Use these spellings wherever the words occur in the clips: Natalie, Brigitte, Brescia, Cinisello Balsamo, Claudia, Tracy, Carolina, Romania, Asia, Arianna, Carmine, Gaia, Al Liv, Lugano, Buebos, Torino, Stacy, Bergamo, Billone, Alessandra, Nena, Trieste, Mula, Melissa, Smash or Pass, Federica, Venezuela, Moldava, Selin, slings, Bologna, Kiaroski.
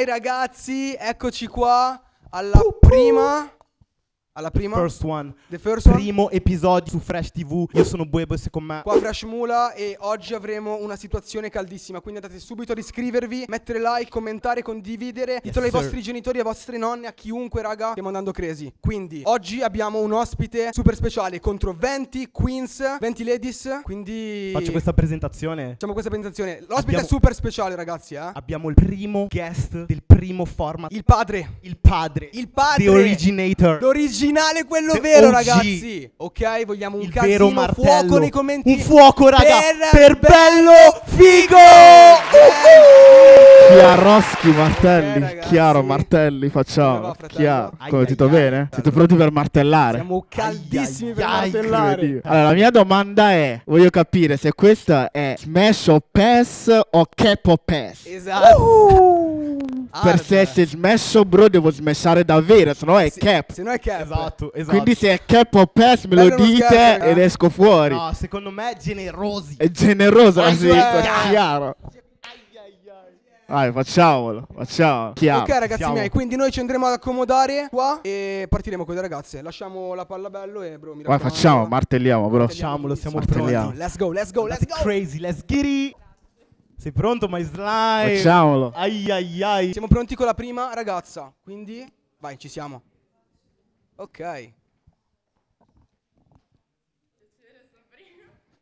Ok ragazzi, eccoci qua alla prima. Alla prima First One, The First One. Primo episodio su Fresh TV. Io sono Buebos e con me qua Fresh Mula. E oggi avremo una situazione caldissima, quindi andate subito ad iscrivervi, mettere like, commentare, condividere, ditelo ai vostri genitori, ai vostri nonni, a chiunque raga. Stiamo andando crazy. Quindi oggi abbiamo un ospite super speciale contro 20 queens, 20 ladies. Quindi faccio questa presentazione. Facciamo questa presentazione. L'ospite è super speciale ragazzi, eh? Abbiamo il primo guest del primo format. Il padre. Il padre. Il padre. The originator. L'originator. Quello The vero OG. Ragazzi, ok, vogliamo un vero martello, fuoco nei commenti. Un fuoco raga per Bello Figo. Kiaroski martelli, Chiaro martelli, facciamo Chiaro, come ti sto bene? Siete pronti per martellare? Siamo caldissimi per martellare. Allora la mia domanda è, voglio capire se questa è Smash o Pass o Cap o Pass. Esatto. Per se se smesso bro devo smessare davvero, se no è cap. Se no è cap. Esatto, esatto. Quindi se è cap o pass me lo dite ed esco fuori. No, secondo me è generosi. È generosa la situazione, Chiaro. Vai, facciamolo, facciamo. Chiaro. Ok ragazzi miei, quindi noi ci andremo ad accomodare qua e partiremo con le ragazze. Lasciamo la palla bello e bro mi raccomando. Vai, facciamo, martelliamo bro. Facciamolo, siamo pronti. Let's go, let's go, let's go. Crazy, let's get it. Sei pronto, my slime? Facciamolo. Ai ai ai. Siamo pronti con la prima ragazza, quindi vai, ci siamo. Ok.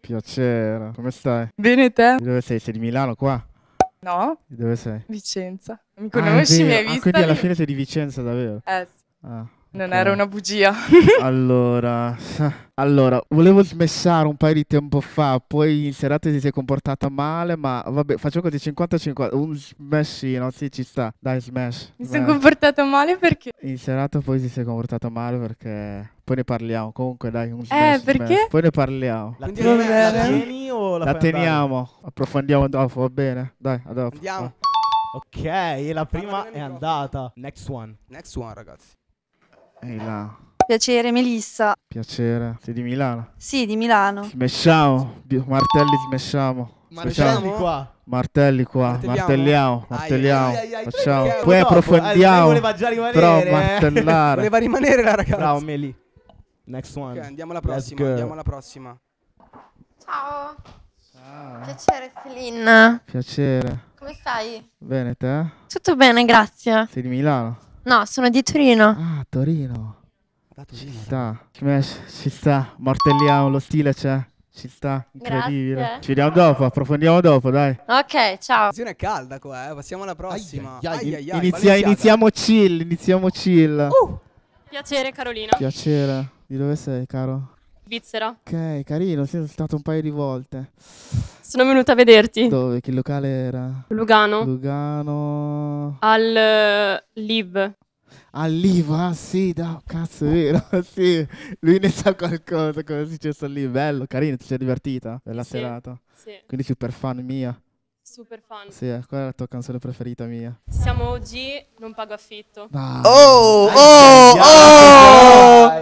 Piacere, come stai? Bene, te? Di dove sei? Sei di Milano qua? No. Di dove sei? Vicenza. Mi conosci, mi hai visto? Quindi alla fine sei di Vicenza davvero? Sì. Ah. Non era una bugia. Allora, volevo smessare un paio di tempo fa, poi in serata si è comportata male, ma vabbè, facciamo così 50-50, un smessino, sì ci sta, dai smash. Mi sono comportata male perché? In serata poi si è comportata male perché... Poi ne parliamo, comunque dai, un smash. Perché? Smash. Poi ne parliamo. La tieni o la teniamo? Approfondiamo dopo, va bene? Dai, a dopo. Andiamo. Ok, e la prima è andata. Next one. Next one, ragazzi. Ehi là. Piacere, Melissa. Piacere. Sei di Milano? Sì, di Milano. Smesciamo. Martelli smesciamo. Martelli qua. Martelli qua. Martelliamo. Martelliamo. Facciamo. Poi approfondiamo. Voleva già rimanere. Però martellare. Voleva rimanere la ragazza. Bravo Meli. Next one. Ok, andiamo alla prossima. Andiamo alla prossima. Ciao. Ciao. Piacere, Selin. Piacere. Come stai? Bene, te? Tutto bene, grazie. Sei di Milano? No, sono di Torino. Ah, Torino. Da Torino. Ci sta. Ci sta. Martelliamo, lo stile c'è. Ci sta. Incredibile. Grazie. Ci vediamo dopo, approfondiamo dopo, dai. Ok, ciao. La situazione è calda qua, eh. Passiamo alla prossima. Iniziamo chill, iniziamo chill. Piacere, Carolina. Piacere. Di dove sei, caro? Svizzera. Ok, carino, sono stato un paio di volte. Sono venuta a vederti. Dove? Che locale era? Lugano. Lugano. Al Liv. Al Liv, ah sì, da cazzo è vero, sì. Lui ne sa qualcosa, cosa è successo lì. Bello, carino, ti sei divertita? Bella sì, serata. Sì. Quindi super fan mia. Super fan. Sì, qual è la tua canzone preferita mia? Siamo OG, non pago affitto. Ah. Oh, oh,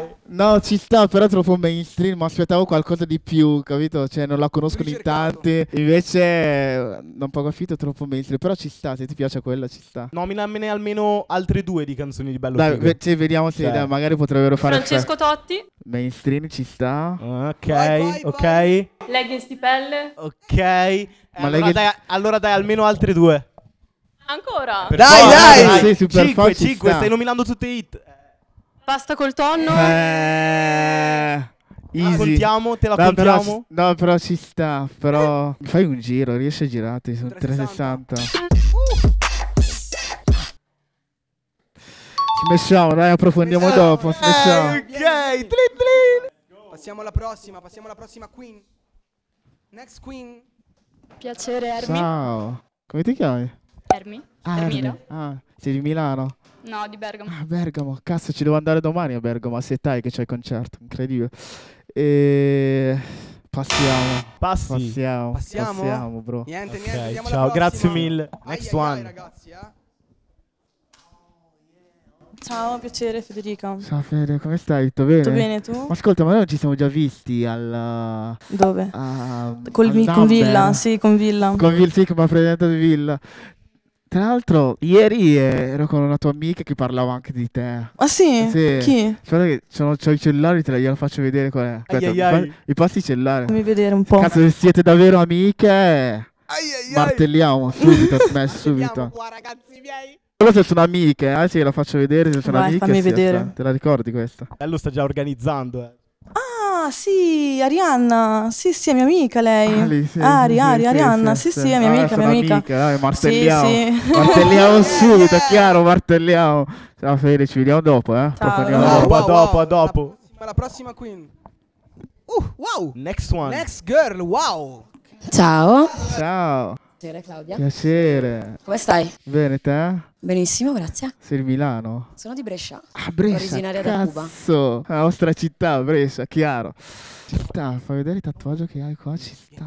oh! No, ci sta, però troppo mainstream, ma aspettavo qualcosa di più, capito? Cioè, non la conoscono in tanti, invece non pago affitto, troppo mainstream, però ci sta, se ti piace quella ci sta. Nominamene almeno altre due di canzoni di Bello Figo. Dai, cioè, vediamo se dai, magari potrebbero fare... Francesco Totti. Mainstream ci sta. Ok, vai, vai, ok. Vai. Leggings di pelle. Ok. Allora dai, almeno altre due. Ancora? Per dai, 5, stai nominando tutte hit. Pasta col tonno. Easy. Contiamo, te la contiamo. No, però ci sta. Però mi fai un giro, riesci a girarti. Sono 360. Smesciamo, dai, approfondiamo dopo. Smesciamo. Ok, tlin tlin. Passiamo alla prossima queen. Next queen. Piacere, Ermi. Ciao. Come ti chiami? Ermi. Ermi. Ah, sei di Milano? No, di Bergamo. Ah, Bergamo, cazzo, ci devo andare domani a Bergamo, a settai che c'è il concerto, incredibile. E... Passiamo, bro. Niente, andiamo alla prossima. Ciao, grazie mille. Next one. Ragazzi, ciao, piacere, Federica. Ciao, Federica, come stai? Tutto bene? Tutto bene, tu? Ma ascolta, ma noi non ci siamo già visti al... Dove? Con Villa, sì, con Villa. Con Villa, sì, che mi ha presentato Villa. Tra l'altro, ieri ero con una tua amica che parlava anche di te. Ah sì? Sì. Chi? C'ho i cellulari, glielo faccio vedere qual è. Aspetta, mi passi il cellulare. Fammi vedere un po'. Cazzo, se siete davvero amiche, martelliamo subito, smash subito. Qua, ragazzi miei. Però se sono amiche, sì, la faccio vedere se sono amiche. Fammi vedere. Te la ricordi questa? Bello sta già organizzando, Ah sì, Arianna, sì, è mia amica lei. Arianna, sì, è mia amica, martelliamo, sì. Martelliamo subito, è chiaro, martelliamo. Ciao Fede, ci vediamo dopo, Ciao. Dopo. La prossima queen. Wow. Next one. Next girl, wow. Ciao. Piacere Claudia. Piacere. Come stai? Bene, te? Benissimo, grazie. Sei di Milano? Sono di Brescia. Ah, Brescia, originaria da Cuba. La nostra città, Brescia, chiaro. Ci sta, fai vedere il tatuaggio che hai qua, ci sta.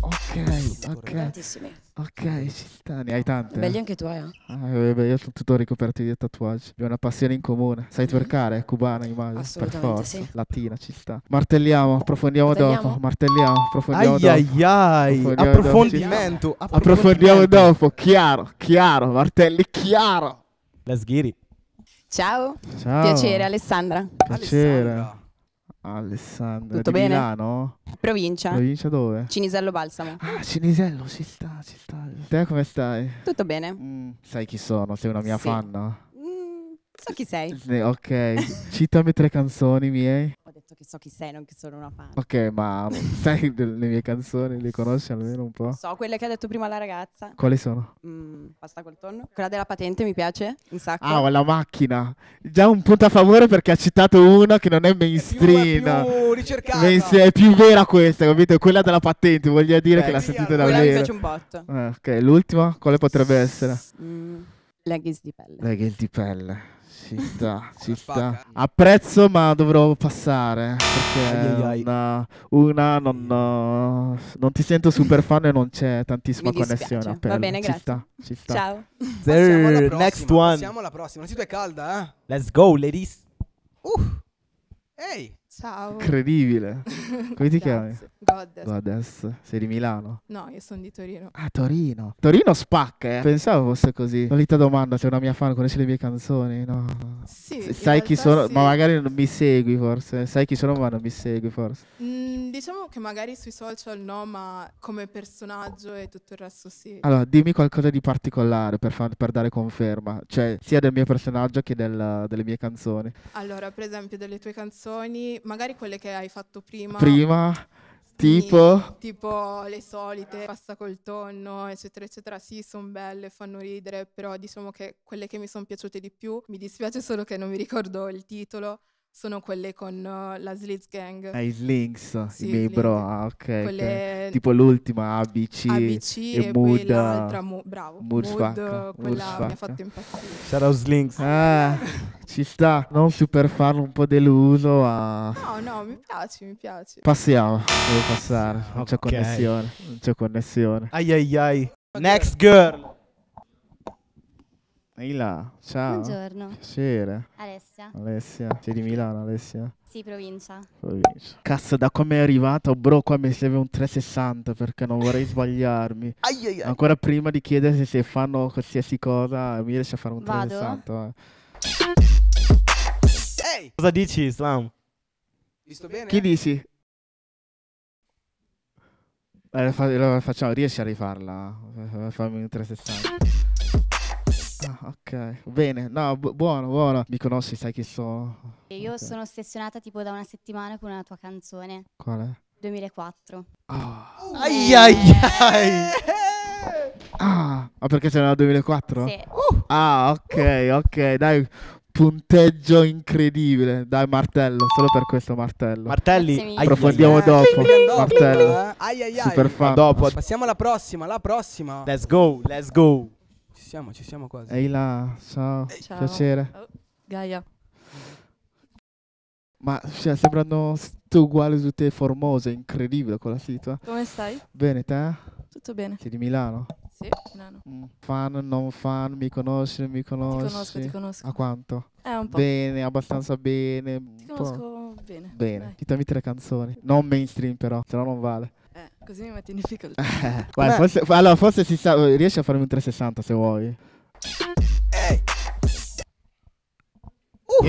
Oh, ok. Tantissimi. Ok, ci sta, ne hai tante. Belli anche tu, io sono tutto ricoperto di tatuaggi. Abbiamo una passione in comune. Sai twerkare? Cubana, immagino. Assolutamente, per forza. Sì. Latina, ci sta. Martelliamo, approfondiamo dopo. Approfondimento. Approfondiamo dopo, chiaro. Martelli, chiaro. Let's get it. Ciao. Piacere, Alessandra. Alessandra, tutto bene? Milano? Provincia dove? Cinisello Balsamo. Ah, Cinisello, ci sta. Te come stai? Tutto bene. Sai chi sono? Sei una mia fan? So chi sei. Ok, citami 3 canzoni miei. Ho detto che so chi sei, non che sono una fan. Ok, ma sai le mie canzoni? Le conosci almeno un po'? So quelle che ha detto prima la ragazza. Quali sono? Pasta col tonno. Quella della patente mi piace un sacco. Ah, la macchina. Già un punto a favore perché ha citato una che non è mainstream. È più ricercata. È più vera questa, capito? Quella della patente, voglio dire che la sentite davvero. Quella mi piace un botto. Ok, l'ultima? Quale potrebbe essere? Leggings di pelle. Ci sta. Apprezzo, ma dovrò passare perché non ti sento super fan e non c'è tantissima connessione. Va bene, grazie. Ci sta. Ciao. Passiamo alla prossima. Sì, tu è calda, Let's go, ladies. Ehi. Ciao. Incredibile. Come ti chiami? Goddess. Sei di Milano? No, io sono di Torino. Ah, Torino. Torino spacca, Pensavo fosse così. Solita domanda, sei una mia fan, conosci le mie canzoni? No. Sì. Sai chi sono? Sì. Ma magari non mi segui forse. Sai chi sono ma non mi segui forse. Diciamo che magari sui social no, ma come personaggio e tutto il resto sì. Allora, dimmi qualcosa di particolare per dare conferma. Cioè, sia del mio personaggio che delle mie canzoni. Allora, per esempio, delle tue canzoni... Magari quelle che hai fatto prima. Tipo le solite, pasta col tonno, eccetera, eccetera. Sì, sono belle, fanno ridere, però diciamo che quelle che mi sono piaciute di più, mi dispiace solo che non mi ricordo il titolo, sono quelle con la Slits Gang. I Slings, sì, i miei bro, ok. Quelle... Tipo l'ultima, ABC e Mood. L'altra, bravo. Mood, quella mi ha fatto impazzire. Sarà Slings. Ci sta, non super farlo, un po' deluso. No, mi piace. Passiamo, devo passare, non c'è connessione. Ai. Next girl. Ehi là, ciao. Buongiorno. Piacere. Alessia. Sei di Milano, Alessia? Sì, provincia. Cazzo, da come è arrivata, bro, qua mi serve un 360 perché non vorrei sbagliarmi. Ancora prima di chiedersi se fanno qualsiasi cosa, mi riesce a fare un 360. Vado. Hey! Cosa dici, Islam? Visto bene? Chi dici? Facciamo, riesci a rifarla? Fammi un 360. Ok, bene, no, buono. Mi conosci, sai chi sono? Io sono ossessionata tipo da una settimana con una tua canzone. Qual è? 2004. Ah, perché c'era la 2004? Sì. Ok, dai, punteggio incredibile. Dai, martello, solo per questo martello. Martelli, approfondiamo dopo. Martello, super fan. Dopo. Passiamo alla prossima, Let's go. Ci siamo quasi. Ehi là, ciao. Piacere. Gaia. Ma cioè, sembrano tutte uguali, tutte formose, incredibile quella situa. Come stai? Bene, te? Tutto bene. Sei di Milano? Sì, Milano. Fan, non fan, mi conosci, non mi conosci? Ti conosco. A quanto? Un po'. Bene, abbastanza bene. Ti conosco bene. Citami 3 canzoni, non mainstream però, se no non vale. Così mi metti in difficoltà. Guarda, forse si sa, riesci a farmi un 360 se vuoi.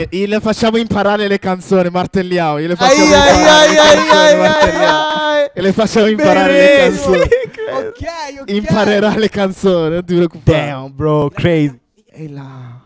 E le facciamo imparare le canzoni, martelliamo. E le facciamo imparare le canzoni. Ok. Imparerà le canzoni, non ti preoccupare. Damn, bro, crazy. E là.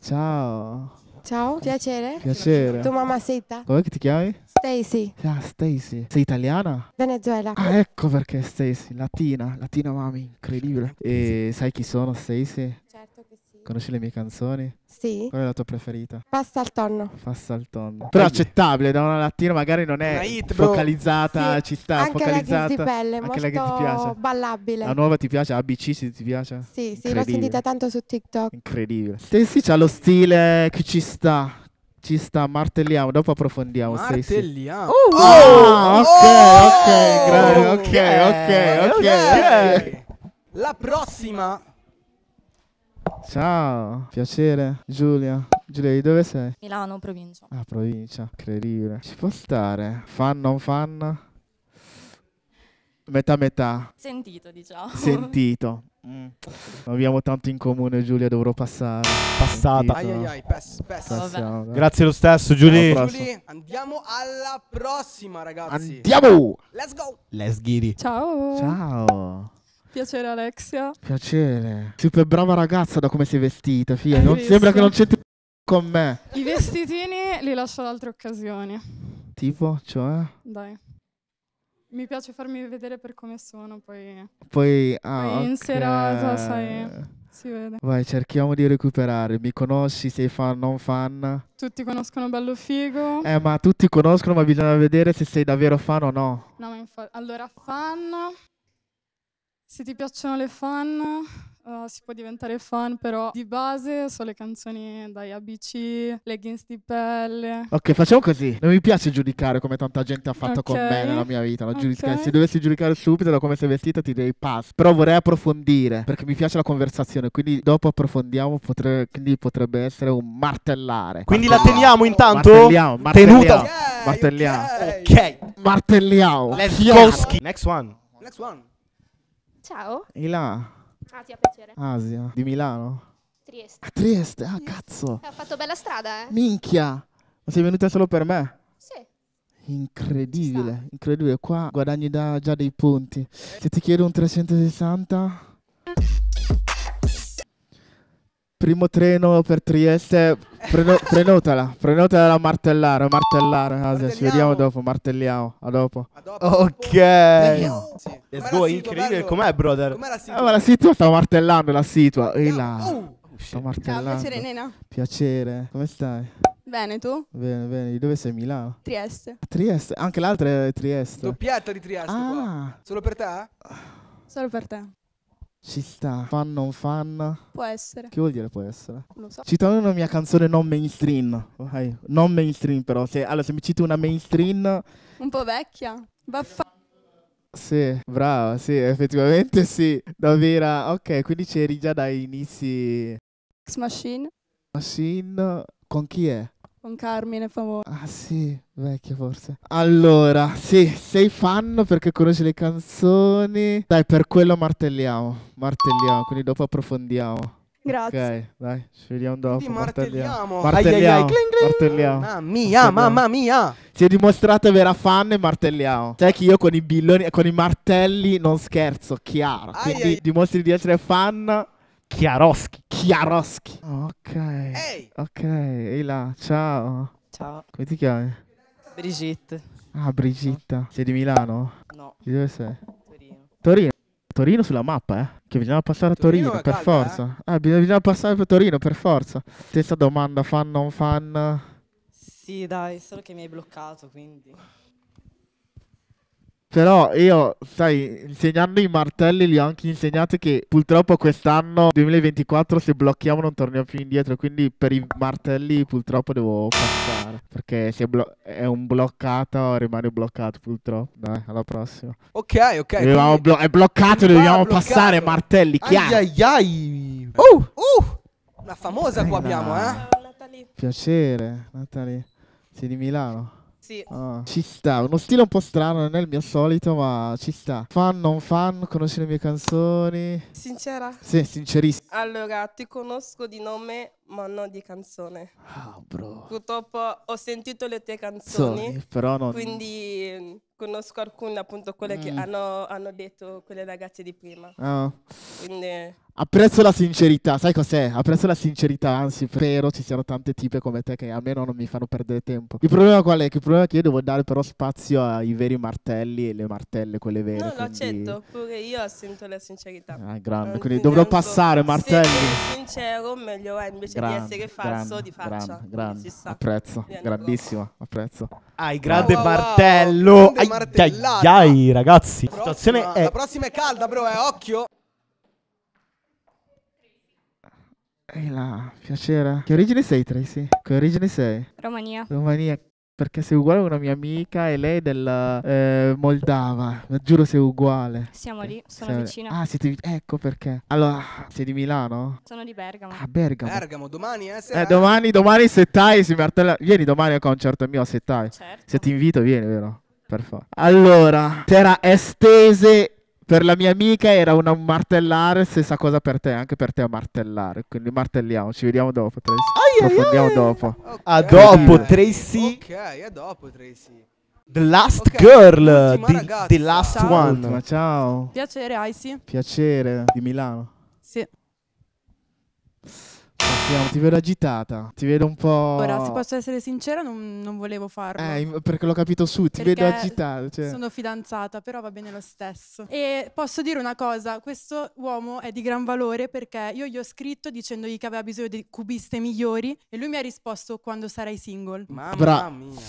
Ciao. Ciao, piacere. Piacere. Tu mamma sei italiana? Come ti chiami? Stacy. Ah, Stacy. Sei italiana? Venezuela. Ah, ecco perché Stacy, latina, latina mami, incredibile. E sai chi sono Stacy? Certo che sì. Conosci le mie canzoni? Sì. Qual è la tua preferita? Passa al tonno. Passa al tonno. Però accettabile, da una latina magari non è hit, focalizzata, sì. Ci sta, anche focalizzata. La pelle, anche la che ti piace. Ballabile. La nuova ti piace? ABC ti piace? Sì, sì, l'ho sentita tanto su TikTok. Incredibile. Stacy c'ha lo stile che ci sta. Ci sta, martelliamo, dopo approfondiamo. Martelliamo. Ok. La prossima. Ciao, piacere. Giulia. Giulia, di dove sei? Milano, provincia. Ah, provincia, incredibile. Ci può stare? Fan, non fan? Metà, metà. Sentito, diciamo. Sentito. Abbiamo tanto in comune, Giulia, dovrò passare. Passata. Passiamo, grazie lo stesso, Giulia. Andiamo alla prossima, ragazzi. Andiamo. Let's go. Let's giri. Ciao. Ciao. Piacere Alexia. Piacere. Super brava ragazza da come sei vestita, figlia. Non sembra che non c'entri con me. I vestitini li lascio ad altre occasioni. Tipo, cioè? Dai. Mi piace farmi vedere per come sono, poi in serata, sai, si vede. Vai, cerchiamo di recuperare. Mi conosci, sei fan, non fan? Tutti conoscono Bello Figo. Ma tutti conoscono, ma bisogna vedere se sei davvero fan o no. No, ma infatti, allora, fan... Se ti piacciono le fan, si può diventare fan, però di base sono le canzoni dai ABC, leggings di pelle. Ok, facciamo così. Non mi piace giudicare come tanta gente ha fatto con me nella mia vita. Se dovessi giudicare subito da come sei vestita ti dei pass. Però vorrei approfondire, perché mi piace la conversazione, quindi dopo approfondiamo, quindi potrebbe essere un martellare. Quindi la teniamo intanto? Martelliamo. Tenuta. Okay, martelliamo. Okay. Ok. Martelliamo. Let's go. Next one. Next one. Ciao. E là. Asia, piacere. Asia. Di Milano? Trieste. Ah, Trieste. Ah, cazzo. Ho fatto bella strada, eh. Minchia. Ma sei venuta solo per me? Sì. Incredibile. Incredibile. Qua guadagni già dei punti. Se ti chiedo un 360... Primo treno per Trieste, prenotala da martellare, Asia, ci vediamo dopo, martelliamo, a dopo. Ok, let's go, incredibile, com'è brother? Ma la situa sta martellando, la situa, e là, sta martellando. Ciao, piacere Nena. Piacere, come stai? Bene, tu? Bene, bene, di dove sei? Milano? Trieste. Trieste, anche l'altra è Trieste. Doppietta di Trieste qua, solo per te? Solo per te. Ci sta. Fan non fan? Può essere. Che vuol dire può essere? Lo so. Citami una mia canzone non mainstream. Okay. Non mainstream però. Allora se mi citi una mainstream... Un po' vecchia. Sì, brava, sì, effettivamente sì. Davvero. Ok, quindi c'eri già dai inizi... X Machine. Machine. Con chi è? Con Carmine, famoso. Ah sì, vecchia forse. Allora, sì, sei fan perché conosci le canzoni. Dai, per quello martelliamo, quindi dopo approfondiamo. Grazie. Ok, dai, ci vediamo dopo. Sì, martelliamo. Mamma mia. Si è dimostrata vera fan e martelliamo. Sai che io con i billoni e con i martelli non scherzo, chiaro. Quindi dimostri di essere fan. Kiaroski. Ok. Ehi. Ok, e là, ciao. Ciao. Come ti chiami? Brigitte. Ah, Brigitta. Sei di Milano? No. Di dove sei? Torino. Torino sulla mappa, eh? Che bisogna passare a Torino per forza. Bisogna passare per Torino per forza. Stessa domanda, fan non fan? Sì, dai, solo che mi hai bloccato, quindi... Però io, sai, insegnando i martelli li ho anche insegnato che purtroppo quest'anno, 2024, se blocchiamo non torniamo più indietro. Quindi per i martelli purtroppo devo passare, perché se è un bloccato rimane bloccato purtroppo. Dai, alla prossima. Ok. È bloccato, dobbiamo passare martelli, chiaro. Una famosa qua abbiamo, eh. Piacere, Natalie. Sei di Milano? Sì. Ah, ci sta, uno stile un po' strano, non è il mio solito, ma ci sta. Fan, non fan, conosci le mie canzoni? Sincera? Sì, sincerissima. Allora, ti conosco di nome, ma non di canzone. Ah, bro. Purtroppo ho sentito le tue canzoni, però non... quindi conosco alcune, appunto, quelle che hanno detto quelle ragazze di prima. Ah. Quindi... apprezzo la sincerità, sai cos'è? Apprezzo la sincerità, anzi spero ci siano tante tipe come te che almeno non mi fanno perdere tempo. Il problema qual è? Che il problema è che io devo dare però spazio ai veri martelli e le martelle, quelle vere. No, quindi... l'accetto, pure io sento la sincerità. Ah, grande, quindi dovrò passare martelli. Se sei sincero meglio è, invece grande, di essere falso di faccia. Grande, apprezzo, grandissima, apprezzo. Ai, grande martello. Ai, ragazzi. La situazione è... la prossima è calda, bro, occhio. Ehi là, piacere. Che origine sei, Tracy? Che origine sei? Romania. Romania, perché sei uguale a una mia amica e lei è della Moldava. Ma giuro sei uguale. Siamo lì, sono vicina. Ah, siete vicini. Ecco perché. Allora, sei di Milano? Sono di Bergamo. Ah, Bergamo. Bergamo, domani, sera. Domani settai, si martella. Vieni domani al concerto mio a settai. Certo. Se ti invito, vieni, vero? Per forza. Allora, terra estese. Per la mia amica era una martellare, stessa cosa per te, anche per te a martellare. Quindi martelliamo, ci vediamo dopo, Tracy. Approfondiamo dopo. Okay. A dopo, Tracy. Ok, a dopo, Tracy. The Last Girl, the Last One. Ma ciao. Piacere, Aisy. Piacere, di Milano. Sì. Ti vedo agitata, ti vedo un po'... Ora, se posso essere sincera, non volevo farlo. Perché l'ho capito su, vedo agitata. Cioè. Sono fidanzata, però va bene lo stesso. E posso dire una cosa, questo uomo è di gran valore perché io gli ho scritto dicendogli che aveva bisogno di cubiste migliori e lui mi ha risposto quando sarai single. Mamma mia.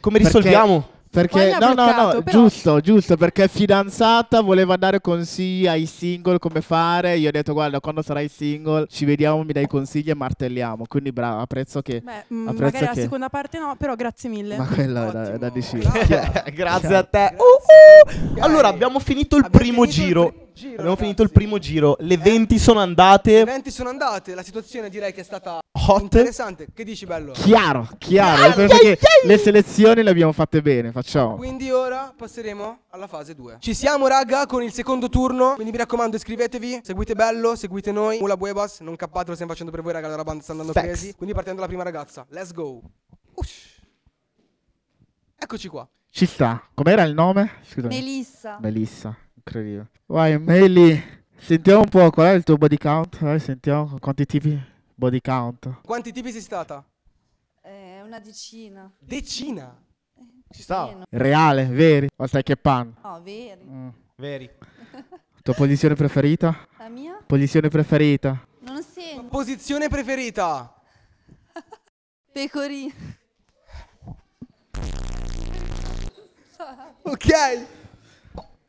Come risolviamo? Perché no, però... giusto, perché fidanzata voleva dare consigli ai single come fare. Io ho detto guarda, quando sarai single ci vediamo, mi dai consigli e martelliamo. Quindi bravo, apprezzo che... Beh, apprezzo magari che... la seconda parte no, però grazie mille. Ma quella è da decidere. Grazie a te. Allora, abbiamo finito il primo giro. Abbiamo finito il primo giro, le 20 sono andate. Le 20 sono andate, la situazione direi che è stata hot. Interessante, che dici bello? Chiaro, perché le selezioni le abbiamo fatte bene, facciamo. Quindi ora passeremo alla fase 2. Ci siamo raga con il secondo turno, quindi mi raccomando iscrivetevi, seguite Bello, seguite noi. Mula Buebos, non cappate, lo stiamo facendo per voi raga, la roba sta andando presi. Quindi partendo dalla prima ragazza, let's go. Eccoci qua. Ci sta, com'era il nome? Scusami. Melissa. Incredibile. Vai Meli, sentiamo un po' qual è il tuo body count. Vai, sentiamo quanti tipi body count. Quanti tipi sei stata? Una decina. Decina? Ci sta. Reale, veri? O sai che pan? No, veri. Veri. Tua posizione preferita? La mia? Posizione preferita? Non segno. Posizione preferita? Pecorino. Ok.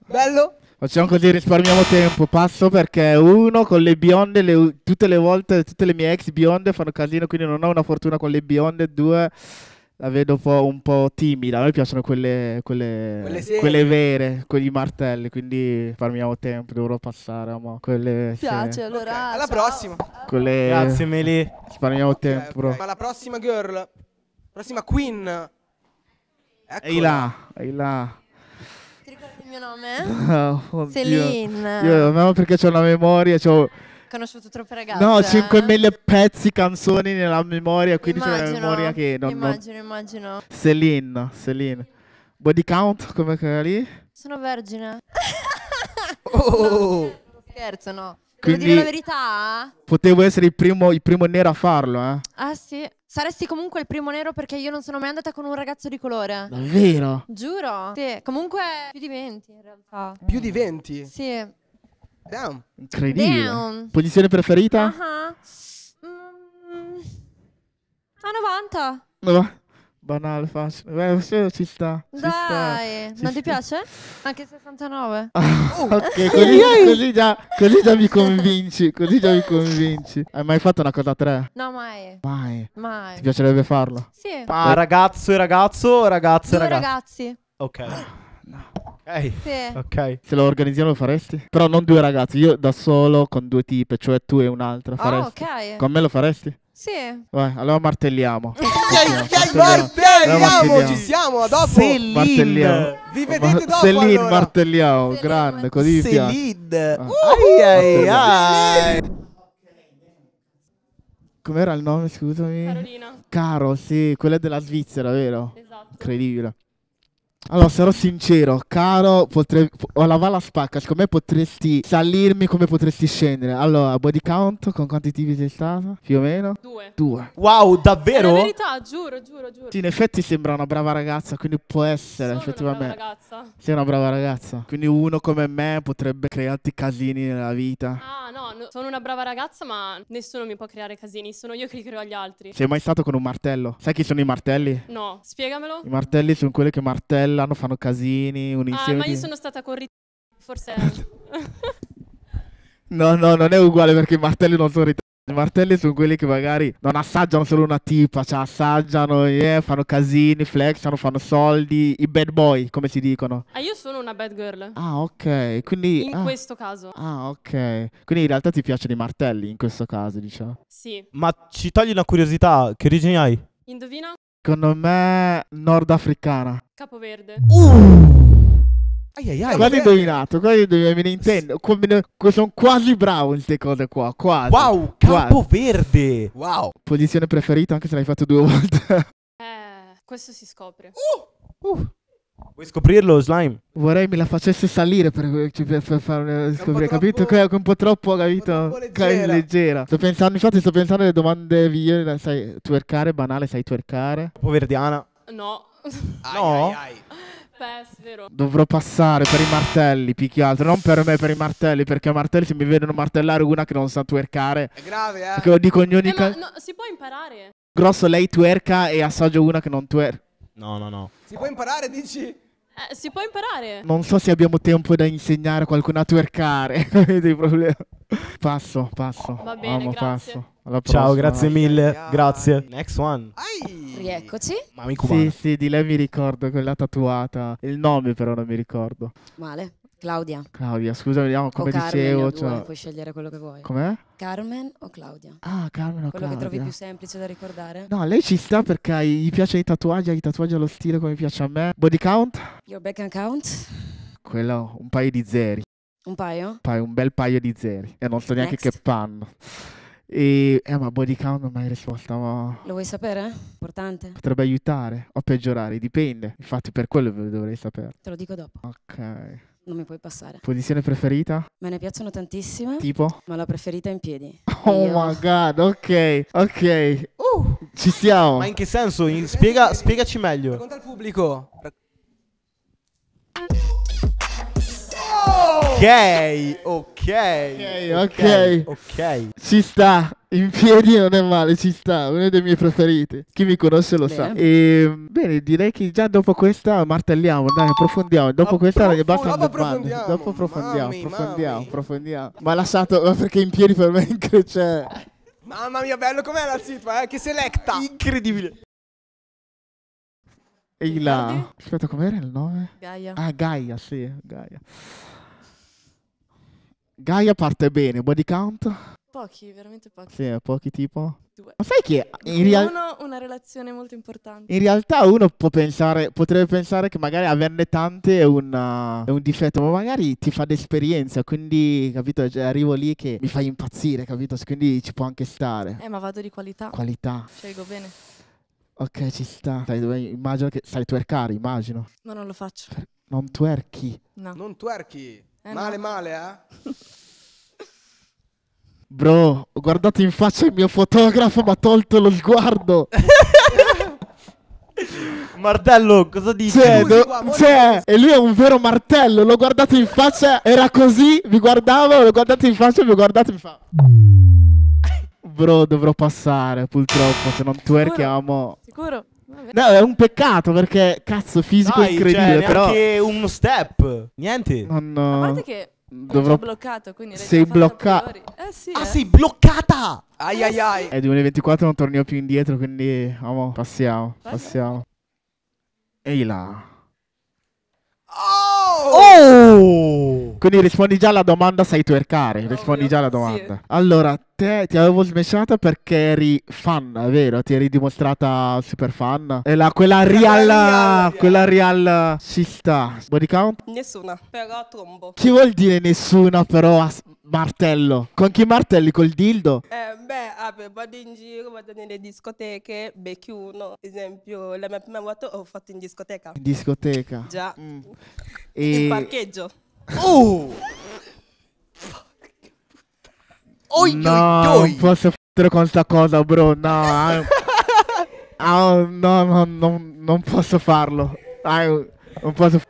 Bello. Facciamo così, risparmiamo tempo. Passo perché uno con le bionde, tutte le volte, tutte le mie ex bionde fanno casino, quindi non ho una fortuna con le bionde. Due, la vedo un po' timida. A me piacciono quelle vere, quegli martelli, quindi risparmiamo tempo, dovrò passare. Ma quelle... piace, allora... Okay. Alla prossima. Quelle... Grazie, Meli. Risparmiamo tempo. Okay. Ma la prossima girl, prossima queen. Ehi là, ehi là. Il mio nome? Oh, Selin. Io non perché ho una memoria, ho conosciuto troppe ragazze. No, 5.000 pezzi, canzoni nella memoria, quindi c'è una memoria che non... Immagino. Selin. Body count, come quella lì? Sono vergine. Oh! No, scherzo, no. Devo dire la verità? Potevo essere il primo nero a farlo, eh? Ah, sì. Saresti comunque il primo nero perché io non sono mai andata con un ragazzo di colore. Davvero? Giuro. Sì, comunque più di 20 in realtà. Più di 20? Sì. Damn. Incredibile. Damn. Posizione preferita? A 90. No. Banale, facile. Beh, ci sta. Dai, non ti piace? Anche 69. Ok, così già mi convinci. Hai mai fatto una cosa a tre? No, mai. Ti piacerebbe farlo? Sì. Ah, ragazzo e ragazzo, ragazza e ragazzi. Ok. Sì. Ok. Se lo organizziamo lo faresti? Però non due ragazzi, io da solo con due tipe, cioè tu e un'altra. Faresti? Ok. Con me lo faresti? Sì. Vai, allora martelliamo. Martelliamo, ci siamo, a dopo. Selin. Vi vedete dopo Selin, allora. Martelliamo, grande, così Selin. Com'era il nome, scusami? Carolina. Caro, sì, quella è della Svizzera, vero? Esatto. Incredibile. Allora, sarò sincero, Caro, ho la vala spacca, secondo me potresti salirmi come potresti scendere. Allora, body count, con quanti tipi sei stata? Più o meno? 2. Wow, davvero? È la verità, giuro, giuro, giuro. Sì, in effetti sembra una brava ragazza, quindi può essere, effettivamente. Una brava ragazza. Sei una brava ragazza. Quindi uno come me potrebbe crearti casini nella vita. Ah, no, no, sono una brava ragazza, ma nessuno mi può creare casini, sono io che li creo agli altri. Sei mai stato con un martello? Sai chi sono i martelli? No, spiegamelo. I martelli sono quelli che martellano, fanno casini, un insieme. Ma io sono stata con forse. No, no, non è uguale, perché i martelli non sono i martelli sono quelli che magari non assaggiano solo una tipa, cioè assaggiano, fanno casini, flexano, fanno soldi, i bad boy, come si dicono. Ah, io sono una bad girl. Ah, ok, quindi... In questo caso. Ah, ok. Quindi in realtà ti piacciono i martelli, in questo caso, diciamo. Sì. Ma ci togli una curiosità, che origini hai? Indovina? Secondo me nordafricana. Capoverde. Quasi indovinato, quasi me ne intendo. Sono quasi bravo in queste cose qua, quasi. Wow, Capoverde. Wow. Posizione preferita, anche se l'hai fatto 2 volte. Questo si scopre. Vuoi scoprirlo, Slime? Vorrei me la facesse salire per farlo scoprire, capito? Che è un po' troppo, capito? Un po' leggera. Sto pensando, infatti sto pensando alle domande migliori. Sai twerkare, banale, sai twerkare? Poverdiana. No. No? Vero. Dovrò passare per i martelli, più che altro. Non per me, per i martelli, perché i martelli, se mi vedono martellare una che non sa twerkare, è grave, eh? Perché lo dico ogni no, si può imparare. Grosso, lei twerka e assaggio una che non twerka. No, no, no. Si può imparare, dici? Si può imparare. Non so se abbiamo tempo da insegnare a qualcuno a twerkare. Vedi problema. Passo. Va bene, grazie. Passo. Ciao, grazie mille. Grazie. Next one. Rieccoci. Ma mi cubano. Sì, sì, di lei mi ricordo, quella tatuata. Il nome però non mi ricordo. Male. Claudia. Claudia, scusa, vediamo come dicevo. Cioè... Puoi scegliere quello che vuoi. Com'è? Carmen o Claudia? Ah, Carmen o Claudia. Quello che trovi più semplice da ricordare? No, lei ci sta perché gli piace i tatuaggi allo stile come piace a me. Body count? Your back count? Quello, un paio di zeri. Un paio? Un bel paio di zeri. E non so neanche che panno. E, ma body count non mi hai risposto, ma... Lo vuoi sapere? Importante. Potrebbe aiutare o peggiorare, dipende. Infatti per quello dovrei sapere. Te lo dico dopo. Ok. Non mi puoi passare. Posizione preferita? Me ne piacciono tantissime. Tipo? Ma la preferita è in piedi. Oh my god, ok, ok. Ci siamo. Ma in che senso? Spiegaci meglio. Racconta al pubblico. Ok. Ci sta. In piedi non è male, ci sta, uno dei miei preferiti. Chi mi conosce lo sa. E, bene, direi che già dopo questa martelliamo, dai, approfondiamo. Dopo questa basta domande. Dopo approfondiamo. Ma lasciato, perché in piedi per me cioè... Mamma mia, bello com'è la situazione, che selecta. Incredibile. E là. Aspetta, com'era il nome? Gaia. Ah, Gaia, sì, Gaia. Gaia parte bene, body count? Pochi, veramente pochi. Sì, pochi tipo? 2. Ma sai che in realtà una relazione molto importante. In realtà uno può pensare, potrebbe pensare che magari averne tante è un difetto, ma magari ti fa d'esperienza, quindi capito, cioè, arrivo lì che mi fai impazzire, capito? Quindi ci può anche stare. Ma vado di qualità. Qualità. Scelgo bene. Ok, ci sta. Sai, immagino che sai twerkare, immagino. Ma non lo faccio. Non twerki? No. Non twerki? Male, no. Male, eh? Bro, ho guardato in faccia il mio fotografo, ma ha tolto lo sguardo. Martello, cosa dici? Cioè, e lui è un vero martello, l'ho guardato in faccia, era così, mi guardavo, l'ho guardato in faccia, mi ho guardato in faccia. Bro, dovrò passare, purtroppo, se non twerkiamo. Sicuro? No, è un peccato perché, cazzo, fisico dai, incredibile, però... Dai, neanche uno step, niente. A parte che... Dovrò... bloccato, quindi sei bloccata. Sì, ah, sei bloccata. Ai. È 2024, non torniamo più indietro, quindi amo. Passiamo. Ehi là. Quindi rispondi già alla domanda, sai twerkare. Rispondi già alla domanda. Sì. Allora, te ti avevo smessata perché eri fan, è vero? Ti eri dimostrata super fan. E la, quella real, quella real si sta. Body count? Nessuna, però trombo. Chi vuol dire nessuna però a martello? Con chi martelli? Col dildo? Vado in giro, vado nelle discoteche, becchio uno. Esempio, la mia prima volta ho fatto in discoteca. In discoteca? Già. E... in parcheggio. Oh! Oi, no, oi, oi. Non posso f***ere con sta cosa, bro, no. Non posso farlo. Non posso f***.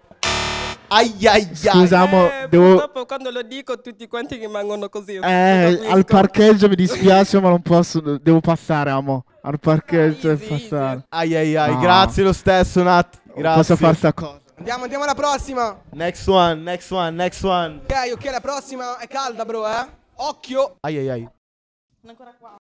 Ai ai ai. Scusiamo, devo... purtroppo quando lo dico tutti quanti rimangono così. Al parcheggio mi dispiace, ma non posso, devo passare, amo. Al parcheggio devo passare. Ai ai ai, no. Grazie lo stesso, Nat. Grazie. Non posso fare sta cosa. Andiamo alla prossima. Next one, next one, next one. Ok, ok, la prossima è calda, bro, eh. Occhio! Ai ai ai. Ancora qua.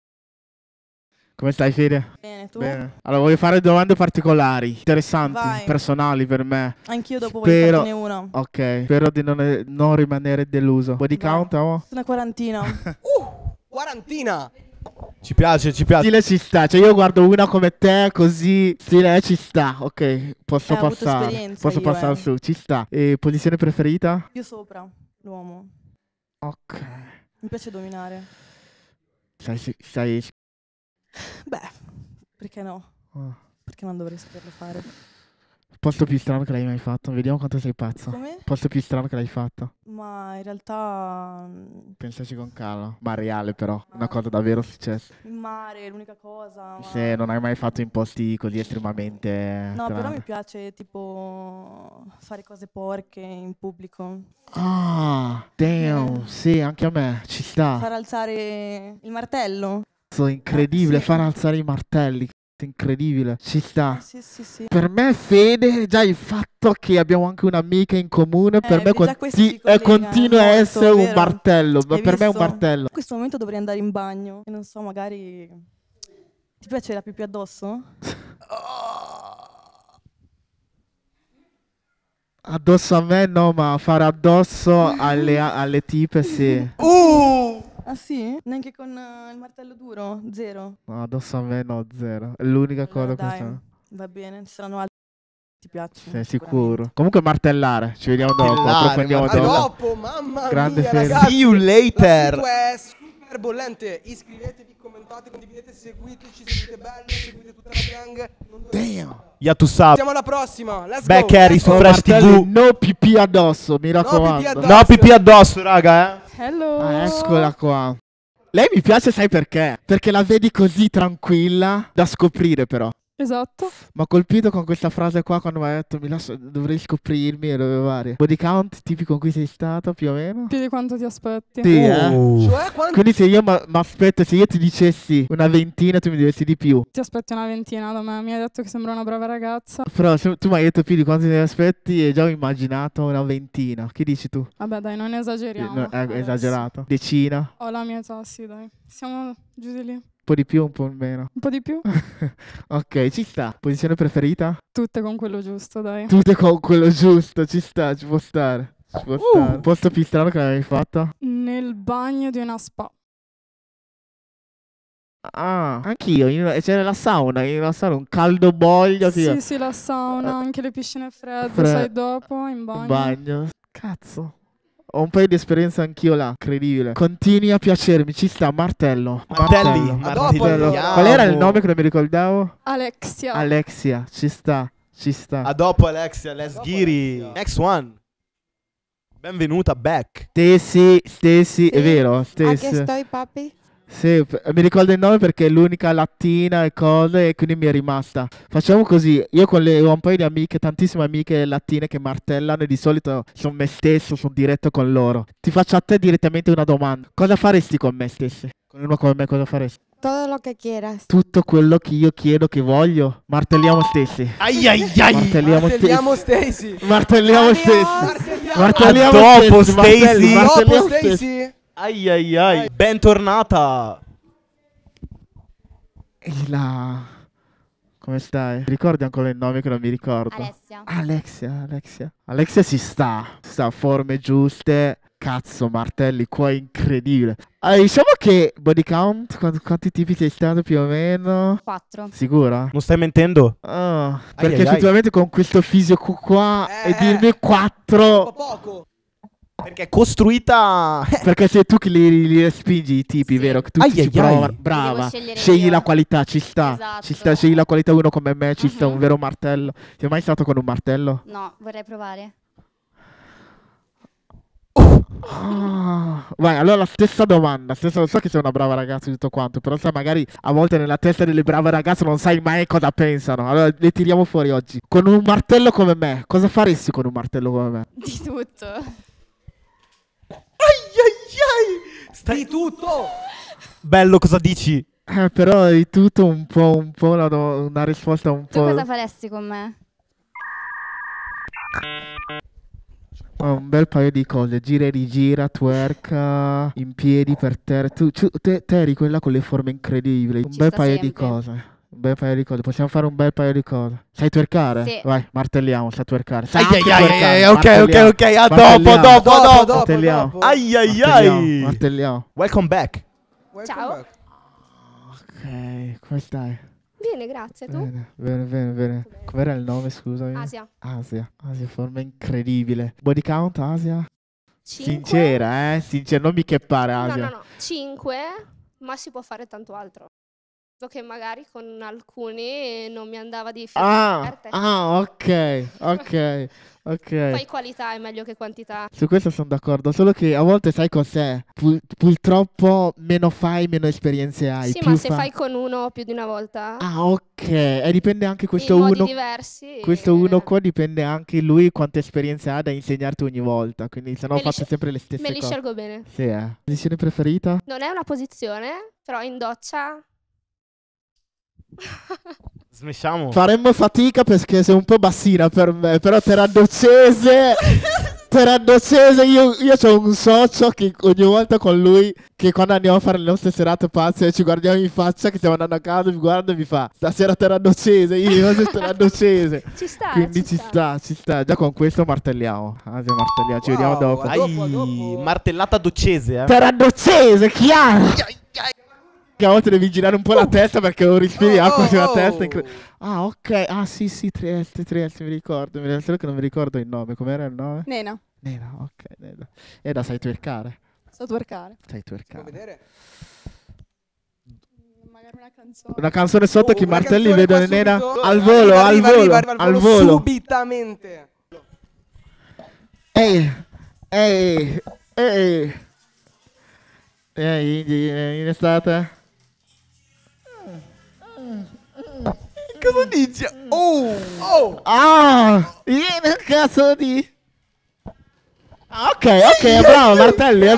Come stai, Fede? Bene, tu? Bene. Allora, voglio fare domande particolari, interessanti, vai, personali per me. Anch'io dopo spero... voglio farne uno. Ok, spero di non rimanere deluso. Body count, oh? Una quarantina. Quarantina! Ci piace, ci piace. Stile ci sta, cioè io guardo una come te così, stile ci sta, ok, posso passare. Posso passare su, ci sta. E posizione preferita? Più sopra, l'uomo. Ok. Mi piace dominare. Sai... Beh, perché no? Perché non dovrei saperlo fare? Posto più strano che l'hai mai fatto. Vediamo quanto sei pazzo. Come? Posto più strano che l'hai fatto. Ma in realtà... pensaci con calma. Ma reale però. Una cosa davvero successa. Il mare è l'unica cosa. Ma... se non hai mai fatto in posti così estremamente... no, però mi piace tipo fare cose porche in pubblico. Ah, damn. Sì, anche a me. Ci sta. Far alzare il martello. Incredibile, sì. Far alzare i martelli. Incredibile, ci sta. Sì, sì, sì. Per me, Fede, già il fatto che abbiamo anche un'amica in comune, per me continua a essere un martello. Ma per me è un martello. In questo momento dovrei andare in bagno. E non so, magari. Ti piace la pipì addosso? Addosso a me, no, ma fare addosso alle tipe, sì. Ah sì? Neanche con il martello duro? Zero? No, addosso a me no, zero. È l'unica cosa che sono. Va bene, ci saranno altri che ti piacciono. Sei sicuro? Comunque martellare, ci vediamo dopo, approfondiamo dopo. Dopo, mamma mia, ragazzi. See you later. La è super bollente. Iscrivetevi, commentate, condividete, seguiteci, seguite Bello, seguite tutta la gang. Damn. Yatusab. Siamo alla prossima. Let's go. Back Harry su Fresh TV. No pipì addosso, mi raccomando. No pipì addosso, raga, eh. Hello. Ah, eccola qua. Lei mi piace, sai perché? Perché la vedi così tranquilla da scoprire però. Esatto. Mi ha colpito con questa frase qua quando mi ha detto dovrei scoprirmi e dove varie. Body count tipico con cui sei stata più o meno? Più di quanto ti aspetti. Sì, cioè, quanti... quindi se io mi aspetto, se io ti dicessi una ventina tu mi diresti di più. Ti aspetti una ventina da me, mi hai detto che sembra una brava ragazza. Però tu mi hai detto più di quanto ti aspetti e già ho immaginato una ventina. Che dici tu? Vabbè dai, non esageriamo. No, è esagerato. Decina. Ho la mia età, sì dai. Siamo giù di lì. Un po' di più, un po' meno. Un po' di più. Ok, ci sta. Posizione preferita? Tutte con quello giusto, dai. Tutte con quello giusto, ci sta, ci può stare. Ci può stare. Posto più strano che l'avevi fatta? Nel bagno di una spa. Ah, anch'io, c'era la sauna, un caldo boglio. Sì, sì, la sauna, anche le piscine fredde, sai dopo, in bagno. In bagno. Cazzo. Ho un paio di esperienze anch'io là, incredibile. Continui a piacermi, ci sta, martello. Martello. Qual era il nome che non mi ricordavo? Alexia. Alexia, ci sta, ci sta. A dopo Alexia, let's giri. Next one. Benvenuta back. Stacy, è vero, Stacy. Anche sto i papi? Sì, mi ricordo il nome perché è l'unica latina e cose e quindi mi è rimasta. Facciamo così, io ho un paio di amiche, tantissime amiche latine che martellano e di solito sono me stesso, sono diretto con loro. Ti faccio a te direttamente una domanda. Cosa faresti con me stessa? Con uno come me cosa faresti? Tutto lo che chieras. Tutto quello che io chiedo, che voglio. Martelliamo stessi. Ai ai ai. Martelliamo stessi. Martelliamo stessi. Martelliamo stessi. Dopo Stacy. Ai ai ai, bentornata. E là, come stai? Ricordi ancora il nome che non mi ricordo? Alessia. Alexia si sta. Forme giuste, cazzo, martelli qua, incredibile. Allora, diciamo che body count, quanti tipi sei stato più o meno? 4. Sicura? Non stai mentendo? Oh, perché effettivamente con questo fisico qua e dirmi 4 poco. Perché è costruita. Perché sei tu che li respingi i tipi, sì, vero? Tu ci provi, brava. Scegli io la qualità, ci sta. Esatto. Ci sta, scegli la qualità uno come me, ci sta un vero martello. Ti è mai stato con un martello? No, vorrei provare. Oh. Vai, allora la stessa domanda. So che sei una brava ragazza e tutto quanto, però sai, magari a volte nella testa delle brave ragazze non sai mai cosa pensano. Allora le tiriamo fuori oggi. Con un martello come me, cosa faresti con un martello come me? Di tutto. Stai tutto. Bello, cosa dici? Però di tutto un po' una risposta un po'. Tu cosa faresti con me? Un bel paio di cose. Gira e rigira, twerka, in piedi per terra. Te eri quella con le forme incredibili. Un bel paio di cose. Un bel paio di cose, possiamo fare un bel paio di cose. Sai twerkare? Sì. Vai, martelliamo, sai twerkare. Ok, a dopo. Martelliamo. Martelliamo. Welcome back. Ciao. Ok, come stai? Bene, grazie, tu? Bene. Com'era il nome, scusami? Asia, forma incredibile. Body count, Asia? 5. Sincera, sincera, non mi che pare, Asia. No, 5, ma si può fare tanto altro. Che magari con alcuni non mi andava di fare. Ok. Poi qualità è meglio che quantità. Su questo sono d'accordo, solo che a volte sai cos'è? Purtroppo meno fai, meno esperienze hai. Sì, più ma se fai con uno più di una volta. E dipende anche questo in uno. Modi diversi. Questo uno qua dipende anche lui quante esperienze ha da insegnarti ogni volta. Quindi sennò faccio sempre le stesse cose. Me li scelgo bene. Sì, Posizione preferita? Non è una posizione, però in doccia. Smisciamo. Faremmo fatica perché sei un po' bassina per me. Però terradoccese io ho un socio che ogni volta con lui, che quando andiamo a fare le nostre serate pazze ci guardiamo in faccia che stiamo andando a casa, mi guarda e mi fa: stasera terradoccese. Io sono terradoccese. Ci sta. Quindi ci sta. Già con questo martelliamo. Ci vediamo dopo. Martellata doccese. Terradoccese, chiaro. Che a volte devi girare un po' la testa perché non respiri acqua sulla testa. Sì, Trieste, mi ricordo. Solo che non mi ricordo il nome. Com'era il nome? Nena, ok, Nena. Nena, sai twerkare? So twerkare. Sai twerkare. Si può vedere? Magari una canzone. Una canzone sotto che i martelli vedono Nena al volo, al volo. Subitamente. Ehi, in estate? Cosa dici? Cazzo di... Ok, è brava, martelli, è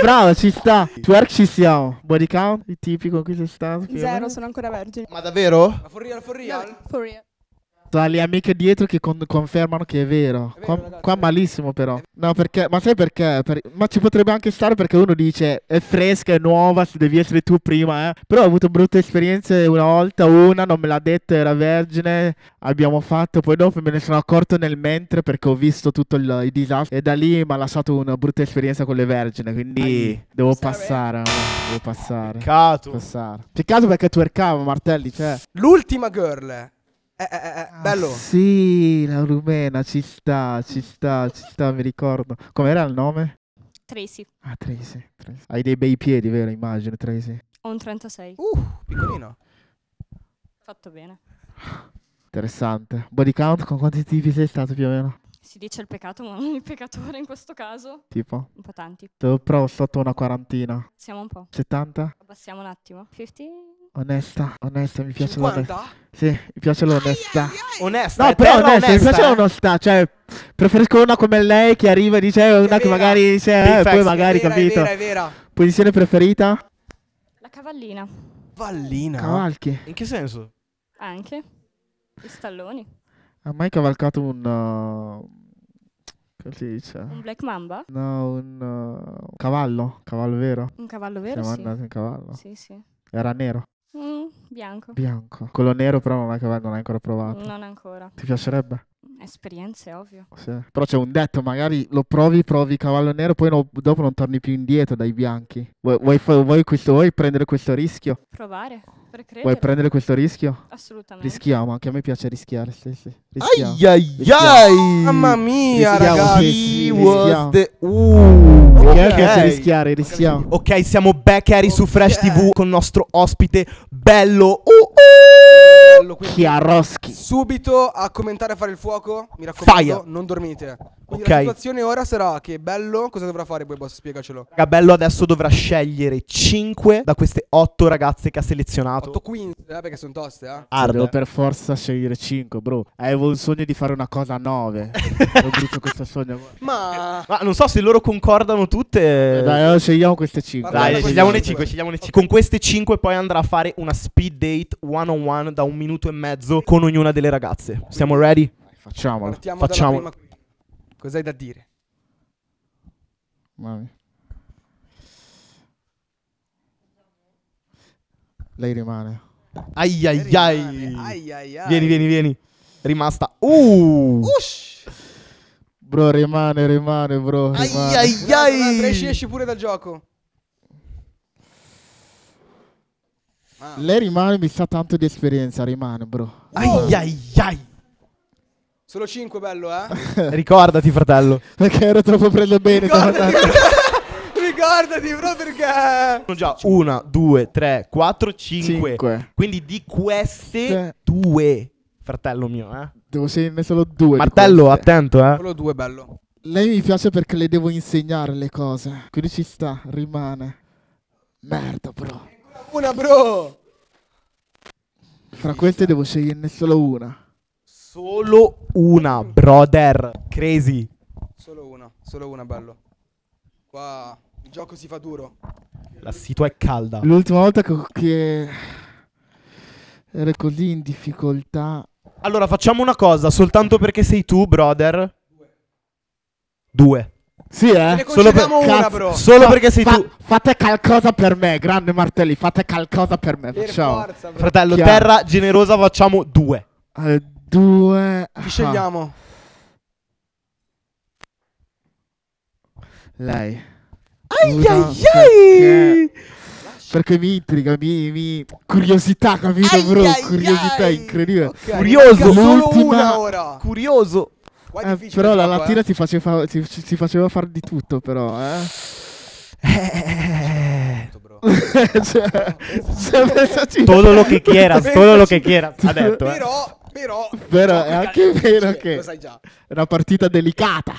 brava, ci sta. Twerk ci siamo. Body count, i tipi con cui sei stato? 0, sono ancora vergine. Ma davvero? Ma for real. Sono le amiche dietro che confermano che è vero. Qua malissimo però. No, perché? Ma sai perché? Ma ci potrebbe anche stare perché uno dice è fresca, è nuova, devi essere tu prima. Però ho avuto brutte esperienze una volta, non me l'ha detto, era vergine, abbiamo fatto, poi dopo me ne sono accorto nel mentre perché ho visto tutto il disastro e da lì mi ha lasciato una brutta esperienza con le vergine, quindi devo passare. Peccato. Peccato perché twerkavo, martelli, cioè. L'ultima girl. Bello. Sì, la rumena, ci sta, mi ricordo. Com'era il nome? Tracy. Tracy. Hai dei bei piedi, vero? Immagino, Tracy. Ho un 36. Piccolino. Fatto bene. Interessante. Body count, con quanti tipi sei stato più o meno? Si dice il peccato, ma non il peccatore in questo caso. Tipo? Un po' tanti. Però sotto una quarantina. Siamo un po'. 70? Abbassiamo un attimo. 50? Onesta, mi piace l'onestà. Sì, mi piace l'onestà. Onesta? No, però onesta, mi piace l'onestà. Cioè, preferisco una come lei che arriva e dice una che magari dice, poi magari, capito? È vera. Posizione preferita? La cavallina. Cavalchi? In che senso? Anche i stalloni. Ha mai cavalcato un... Cosa si dice? Un black mamba? No, un cavallo. Cavallo vero? Un cavallo vero, sì. Siamo andati in cavallo. Sì. Era nero? Bianco. Quello nero però non l'hai ancora provato? Non ancora. Ti piacerebbe? Esperienze, ovvio. Sì. Però c'è un detto, magari lo provi cavallo nero, poi dopo non torni più indietro dai bianchi. Vuoi prendere questo rischio? Provare, per credere. Vuoi prendere questo rischio? Assolutamente. Rischiamo, anche a me piace rischiare, sì. Rischiamo. Ai! Mamma mia, ragazzi! Okay. Piace rischiare, rischiamo. Ok, siamo back, Harry, su Fresh TV con il nostro ospite Bello. Kiaroski. Subito a commentare, a fare il fuoco. Mi raccomando, Faia, non dormite. Quindi la situazione ora sarà che Bello cosa dovrà fare? Buebos, spiegacelo. Raga, Bello adesso dovrà scegliere 5 da queste 8 ragazze che ha selezionato. 8 queen, perché sono toste, Devo per forza scegliere 5, bro. Avevo il sogno di fare una cosa a 9. Ho brutto questo sogno. Ma non so se loro concordano tutte. Dai, scegliamo queste 5. Dai, scegliamo le 5, scegliamo le 5. Con queste 5 poi andrà a fare una speed date one on one da 1 minuto e mezzo con ognuna delle ragazze. Siamo ready? Facciamola. Facciamo. Cos'hai da dire? Mamma mia. Lei rimane. Ai ai ai. Ai ai ai. Vieni. Rimasta. Bro, rimane, bro. Rimane. Ai ai ai. Tracy esce pure dal gioco. Lei rimane, mi sa tanto di esperienza, rimane, bro. Ai ai ai. Solo 5, Bello, Ricordati, fratello. Perché ero troppo preso bene. Ricordati, bro, perché sono già 1, 2, 3, 4, 5. Quindi di queste 2, fratello mio, devo sceglierne solo 2. Martello, attento, Solo 2, Bello. Lei mi piace perché le devo insegnare le cose. Quindi ci sta, rimane. Merda, bro. Una, bro. Fra queste devo sceglierne solo una. Solo una, brother. Crazy. Solo una, Bello. Qua il gioco si fa duro. La situazione è calda. L'ultima volta che ero così in difficoltà. Allora facciamo una cosa. Soltanto perché sei tu, brother. 2. Sì, solo, perché sei tu. Fate qualcosa per me, grande Martelli. Fate qualcosa per me. Facciamo. Forza, fratello, chiaro. Terra generosa, facciamo 2. 2. Chi scegliamo? Lei. Ai. Perché mi intriga, mi curiosità, capito, bro? Curiosità incredibile. Okay. Curioso, solo una ora. Curioso. Però la mattina si faceva fare di tutto, però, Todo lo que quieras, todo lo que quieras. Ha detto, Però è anche vero che lo sai già. È una partita delicata.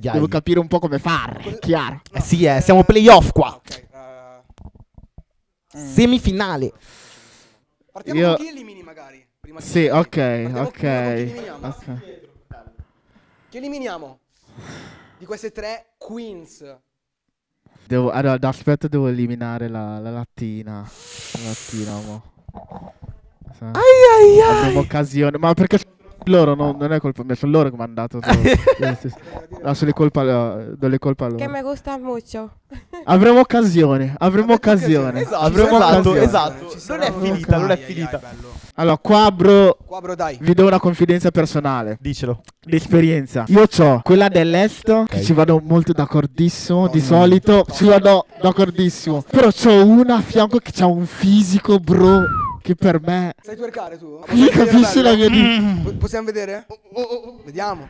Devo capire un po' come fare, chiaro. Sì, siamo playoff qua. Semifinale. Partiamo con chi elimini, magari. Sì, ok. Che eliminiamo? Di queste 3 queens. Allora, aspetta, devo eliminare la lattina. La lattina, mo. Ai. Abbiamo occasione. Ma perché loro, non è colpa mia, sono loro che mi hanno dato. No, sono le colpa loro. Che mi gusta molto. Avremo occasione. Esatto. Non è finita. Bello. Allora, qua bro, dai. Vi do una confidenza personale. Dicelo. L'esperienza. Io c'ho quella dell'est, che ci vado molto d'accordissimo. Di solito ci vado d'accordissimo. Però c'ho una a fianco che c'ha un fisico, bro, che per me... Sai twerkare tu? Lì capisci la mia... Possiamo vedere? Vediamo.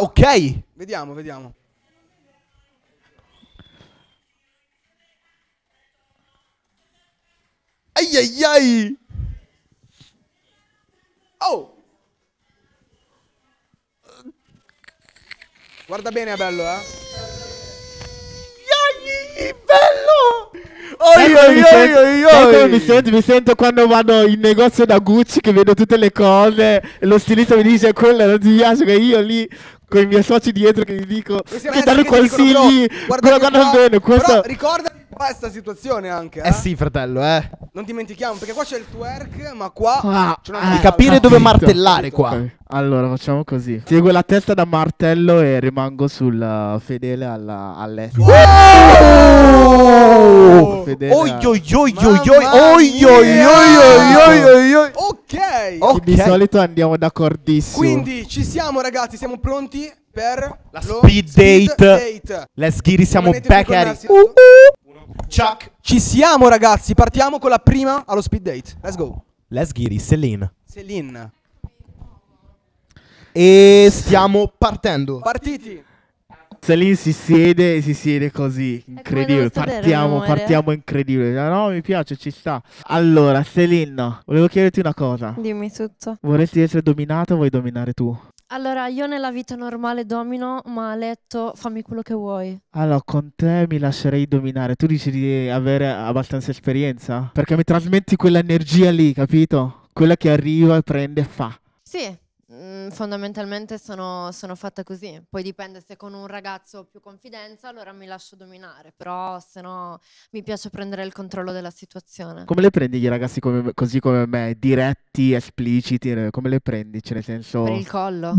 Ok. Vediamo. Ai. Oh! Guarda bene, è bello, Bello! Mi sento quando vado in negozio da Gucci, che vedo tutte le cose e lo stilista mi dice quella non ti piace, che io lì con i miei soci dietro che mi dico che danno consigli, guarda bene, questo. Però ricorda questa situazione anche. Eh sì, fratello, eh. Non dimentichiamo, perché qua c'è il twerk, ma qua c'è una capire dove martellare qua. Okay. Allora, facciamo così. Seguo la testa da martello e rimango sul fedele all'estero. Ok. Di solito andiamo d'accordissimo. Quindi ci siamo, ragazzi, siamo pronti per la speed date. Let's get it, siamo back at it. Chuck. Ci siamo, ragazzi, partiamo con la prima allo speed date. Let's go. Let's get it, Selin. E stiamo partendo. Partiti. Selin si siede così, incredibile, partiamo incredibile. No, mi piace, ci sta. Allora, Selin, volevo chiederti una cosa. Dimmi tutto. Vorresti essere dominato o vuoi dominare tu? Allora, io nella vita normale domino, ma a letto fammi quello che vuoi. Allora, con te mi lascerei dominare. Tu dici di avere abbastanza esperienza? Perché mi trasmetti quell'energia lì, capito? Quella che arriva, prende e fa. Sì. Fondamentalmente sono fatta così. Poi dipende, se con un ragazzo ho più confidenza, allora mi lascio dominare. Però se no mi piace prendere il controllo della situazione. Come le prendi gli ragazzi così come me? Diretti, espliciti? Come le prendi? Cioè nel senso... Per il collo.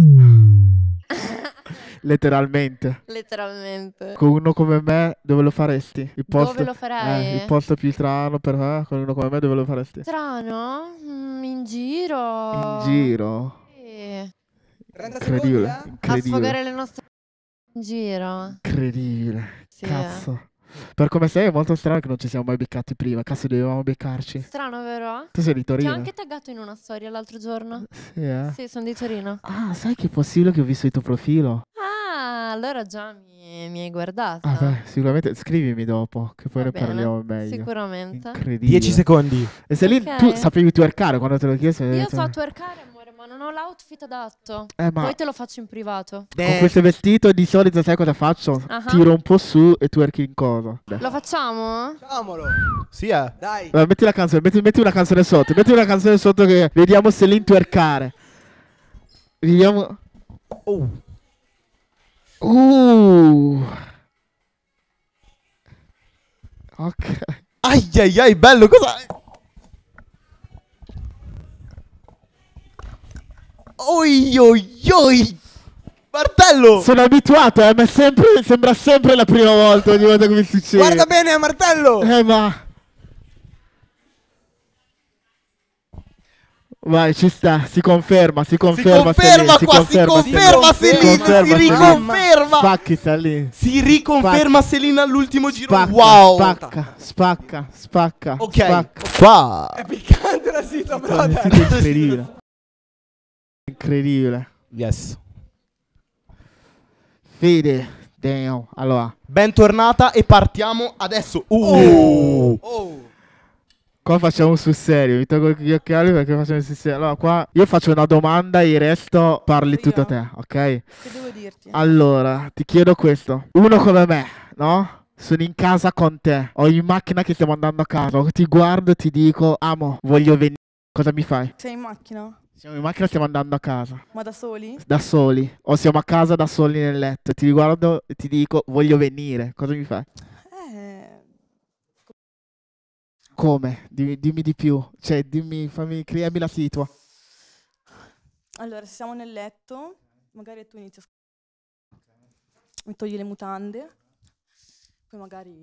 Letteralmente. Con uno come me dove lo faresti? Dove lo farei? Il posto più strano per me. Con uno come me dove lo faresti? Strano? In giro. In giro? Incredibile. A sfogare le nostre in giro. Incredibile, sì. Cazzo. Per come sei è molto strano che non ci siamo mai beccati prima. Cazzo, dovevamo beccarci. Strano, vero? Tu sei di Torino. Ti ho anche taggato in una storia l'altro giorno. Sì, eh? Sì, sono di Torino. Ah, sai che è possibile che ho visto il tuo profilo? Ah, allora già mi hai guardata. Ah, beh, sicuramente scrivimi dopo, che poi ne parliamo meglio. Sicuramente. Incredibile. 10 secondi. E se lì tu sapevi twerkare quando te l'ho chiesto? Io so twerkare, ma non ho l'outfit adatto. Ma poi te lo faccio in privato. Con questo vestito di solito sai cosa faccio? Tiro un po' su e twerk in cosa. Lo facciamo? Facciamolo. Sì, dai. Allora, metti la canzone, metti una canzone sotto. Metti una canzone sotto che vediamo se lì twerkare. Vediamo. Ok. Ai, bello, cosa? Oi. Martello! Sono abituato, ma sembra sempre la prima volta ogni volta che mi succede. Guarda bene, martello! Ma... Vai, ci sta, si conferma Selin. Spacchi Selin. Si riconferma Selin all'ultimo giro. Wow. Spacca. Ok. Qua. È piccante la sito, brother. È incredibile. Incredibile. Yes. Fede. Damn. Allora, bentornata e partiamo adesso. Qua facciamo sul serio. Mi tolgo gli occhiali perché facciamo sul serio. Allora qua io faccio una domanda e il resto parli tutto a te. Ok? Che devo dirti? Allora ti chiedo questo. Uno come me, no? Sono in casa con te, ho in macchina che stiamo andando a casa, ti guardo e ti dico: amo, voglio venire. Cosa mi fai? Sei in macchina? Siamo in macchina, stiamo andando a casa. Ma da soli? Da soli. O siamo a casa da soli nel letto. Ti guardo e ti dico: voglio venire. Cosa mi fai? Come? Dimmi di più. Cioè, creami la situa. Allora, se siamo nel letto, magari tu inizi a mi togli le mutande. Poi magari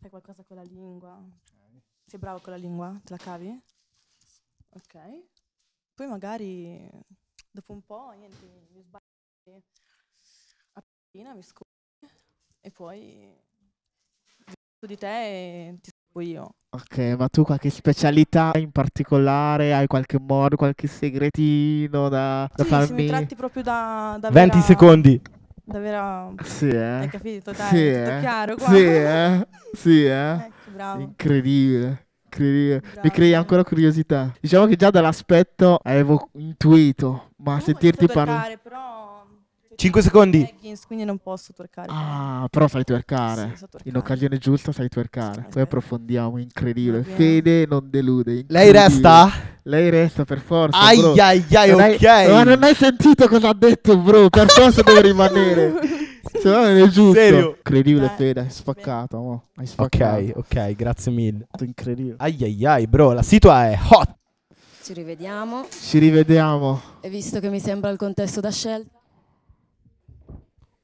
fai qualcosa con la lingua. Sei bravo con la lingua? Te la cavi? Ok. Poi magari dopo un po' mi sbaglio a piscina, mi scusi e poi su di te e ti seguo io. Ok, ma tu qualche specialità in particolare? Hai qualche modo, qualche segretino da farmi? Sì, mi tratti proprio da 20 vera... secondi. Davvero? Sì, Hai capito? Dai, sì, tutto chiaro qua? Sì, eh? Ecco, bravo. Incredibile. Bravo. Mi crei ancora curiosità. Diciamo che già dall'aspetto avevo intuito, ma non sentirti parlare... però... 5 secondi. Leggings, quindi non posso twerkare. Però sai twerkare. Sì, so twerkare. In occasione giusta sai twerkare. Poi approfondiamo, incredibile. Fede non delude. Lei resta? Lei resta per forza. Ai, ok. Ma non hai sentito cosa ha detto, bro. Per forza devo rimanere. Se no non è giusto. Serio? Incredibile, Fede, hai spaccato, mo. Hai spaccato. Ok, ok, grazie mille. Incredibile. Ai ai ai, bro, la situazione è hot. Ci rivediamo. Ci rivediamo. E visto che mi sembra il contesto da scelta.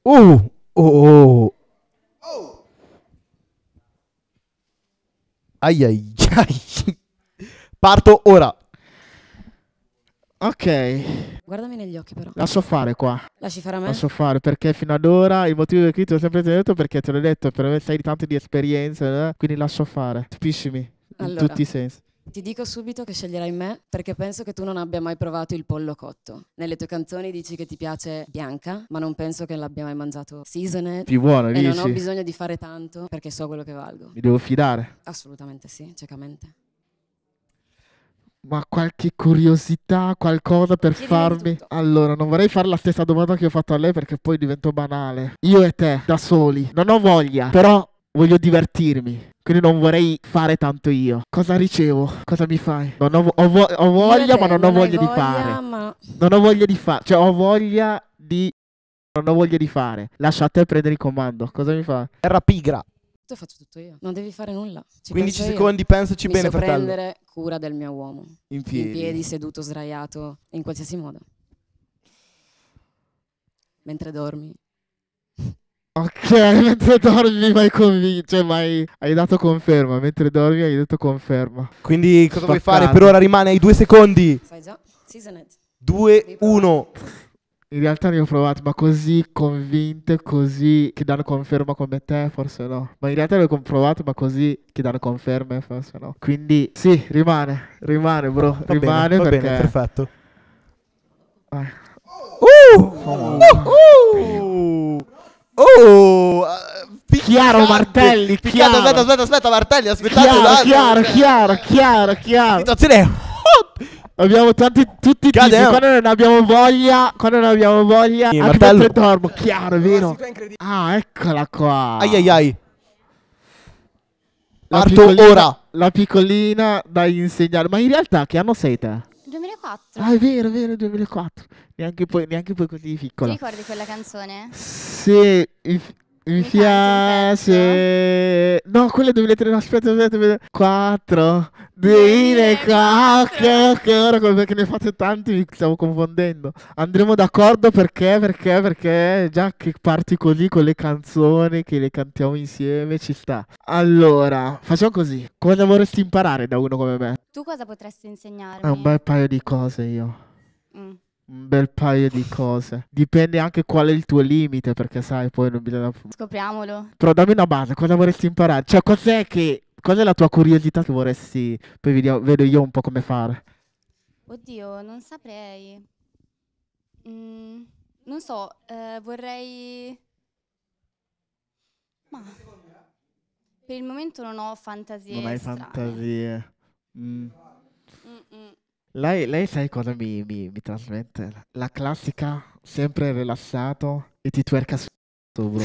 Oh. Ai ai ai. Parto ora. Ok. Guardami negli occhi però. La so fare qua. Lasci fare a me? La so fare perché fino ad ora il motivo per cui te l'ho sempre tenuto perché te l'ho detto, per me sai tanto di esperienza, quindi la so fare. Capiscimi, allora, in tutti i sensi. Ti dico subito che sceglierai me perché penso che tu non abbia mai provato il pollo cotto. Nelle tue canzoni dici che ti piace bianca, ma non penso che l'abbia mai mangiato seasoned. Più buono, dici? E non ho bisogno di fare tanto perché so quello che valgo. Mi devo fidare? Assolutamente sì, ciecamente. Ma qualche curiosità, qualcosa per farmi? Tutto. Allora, non vorrei fare la stessa domanda che ho fatto a lei perché poi divento banale. Io e te, da soli, non ho voglia, però voglio divertirmi. Quindi non vorrei fare tanto io. Cosa ricevo? Cosa mi fai? Ho voglia, ma non ho voglia di fare. Non ho voglia di fare. Cioè, ho voglia di... Non ho voglia di fare. Lascia a te prendere il comando. Cosa mi fa? Era pigra. Io faccio tutto io. Non devi fare nulla. 15 secondi, pensaci bene, fratello. Mi so prendere cura del mio uomo. In piedi, seduto, sdraiato, in qualsiasi modo. Mentre dormi. Ok, mentre dormi mi hai convinto, cioè hai dato conferma, mentre dormi hai detto conferma. Quindi cosa vuoi fare? Per ora rimane ai 2 secondi. Sai già, seasoned. 2-1. In realtà ne ho provato, ma così convinte, così che danno conferma come te, forse no. Ma in realtà ne ho provato, ma così che danno conferme, forse no. Quindi sì, rimane bro, va rimane bene, perché... Va bene, perfetto. Vai. Chiaro Martelli, Chiaro. Aspetta Martelli, aspettate. Chiaro. La situazione è hot. Abbiamo tutti i tipi, quando non abbiamo voglia, anche mentre dormo, chiaro, è vero? Ah, eccola qua. Ai. Parto ora. La piccolina da insegnare, ma in realtà che anno sei te? 2004. Ah, è vero, 2004. Neanche poi così piccola. Ti ricordi quella canzone? Sì, mi piace. No, quella è 2003, no, aspetta. 4, 2004. Ok, ora perché ne fate tanti, mi stavo confondendo. Andremo d'accordo perché già che parti così con le canzoni, che le cantiamo insieme, ci sta. Allora, facciamo così. Cosa vorresti imparare da uno come me? Tu cosa potresti insegnarmi? Un bel paio di cose io. Un bel paio di cose. Dipende anche qual è il tuo limite, perché sai, poi non bisogna... Scopriamolo. Però dammi una base, cosa vorresti imparare? Cioè, cos'è la tua curiosità che vorresti... Poi vedo io un po' come fare. Oddio, non saprei. Non so, vorrei... Ma... Per il momento non ho fantasie. Non hai strane. Fantasie. Lei sai cosa mi trasmette? La classica, sempre rilassato e ti twerca su bro.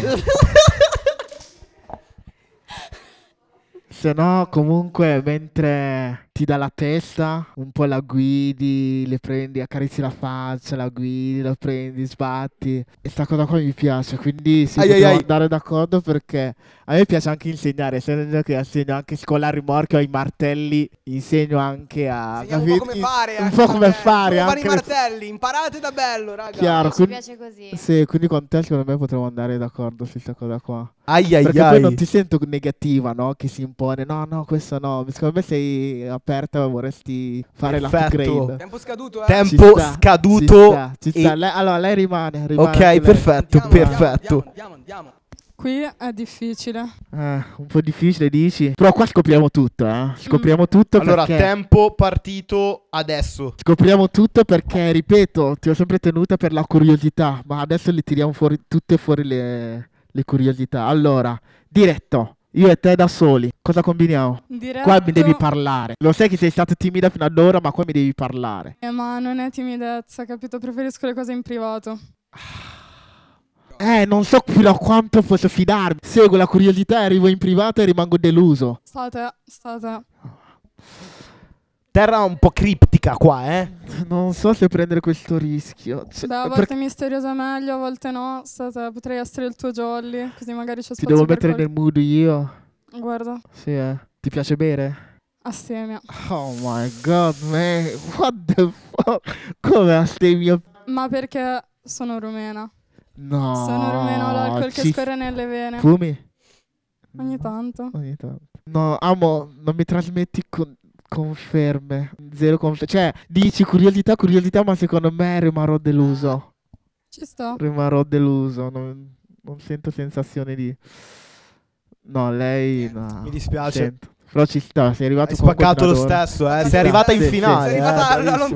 Se no, comunque, mentre ti dà la testa, un po' la guidi, le prendi, accarezzi la faccia, la guidi, la prendi, sbatti. E sta cosa qua mi piace, quindi sì, devo andare d'accordo perché a me piace anche insegnare, essendo che insegno anche con la rimorchio, ai martelli, insegno anche a... Insegniamo un po' come fare. Un po' come fare. Come fare i martelli, imparate da bello, raga. Chiaro, mi piace così. Sì, quindi con te secondo me potremmo andare d'accordo su questa cosa qua. Perché poi non ti sento negativa, no? Che si impone, no, questo no. Secondo me sei aperta e vorresti fare l'upgrade. Tempo scaduto, eh? Tempo scaduto. Allora, lei rimane. Ok, perfetto, perfetto. Andiamo. Qui è difficile. Un po' difficile, dici? Però qua scopriamo tutto, eh? Scopriamo tutto allora, perché... Allora, tempo partito adesso. Scopriamo tutto perché, ripeto, ti ho sempre tenuta per la curiosità, ma adesso le tiriamo fuori, tutte fuori le curiosità. Allora, diretto, io e te da soli, cosa combiniamo? Diretto. Qua mi devi parlare. Lo sai che sei stata timida fino ad ora, ma qua mi devi parlare. Ma non è timidezza, capito? Preferisco le cose in privato. Non so fino a quanto posso fidarmi. Seguo la curiosità, arrivo in privato e rimango deluso. State. terra un po' criptica qua, eh? Non so se prendere questo rischio. Cioè, beh, a volte per... misteriosa meglio, a volte no. Potrei essere il tuo jolly, così magari c'è spazio. Ti devo mettere nel mood io. Guarda. Sì, eh. Ti piace bere? Astemia. Oh my god, man. What the fuck? Come astemia? Ma perché sono rumena. No. Sono rumena, l'alcol che scorre nelle vene. Fumi? Ogni tanto. Ogni tanto. No, amo, non mi trasmetti conferme. Zero conferme. Cioè, dici curiosità, curiosità, ma secondo me rimarrò deluso. Ci sto. Rimarrò deluso. Non sento sensazione di... No, lei... No. Mi dispiace. Sento. Però ci sta, sei arrivato. Hai spaccato lo stesso, eh. Sei arrivata in finale. Sei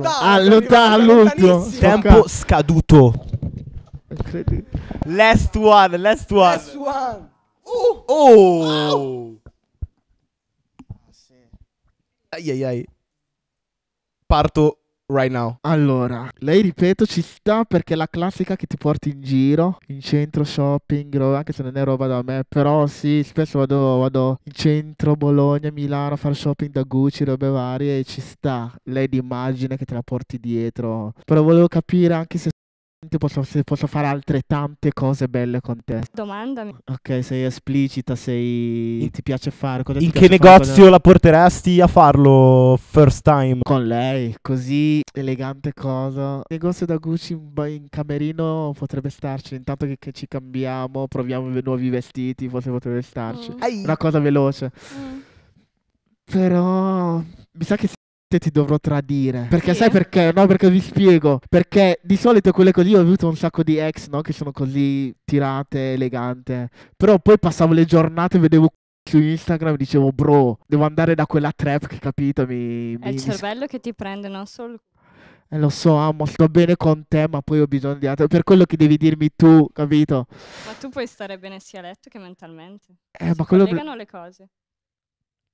arrivata all'ultimo. Tempo scaduto. Last one. Oh. Ai. Parto right now. Allora, lei, ripeto, ci sta perché è la classica che ti porti in giro, in centro, shopping, anche se non è roba da me. Però sì, spesso vado in centro, Bologna, Milano a fare shopping da Gucci, robe varie, e ci sta. Lei d'immagine che te la porti dietro. Però volevo capire anche se posso fare altre tante cose belle con te. Domandami. Ok, sei esplicita, ti piace fare. In che negozio la porteresti a farlo first time? Con lei, così elegante cosa. Negozio da Gucci in camerino potrebbe starci. Intanto che ci cambiamo, proviamo nuovi vestiti, forse potrebbe starci. Una cosa veloce. Però mi sa che ti dovrò tradire. Perché sai perché? No, perché vi spiego. Perché di solito quelle cose, io ho avuto un sacco di ex, no? Che sono così tirate, elegante. Però poi passavo le giornate, vedevo su Instagram e dicevo, bro, devo andare da quella trap che, capito, è il cervello che ti prende, non solo... lo so, amo, sto bene con te, ma poi ho bisogno di altro. Per quello che devi dirmi tu, capito? Ma tu puoi stare bene sia a letto che mentalmente. Ma quello... collegano le cose.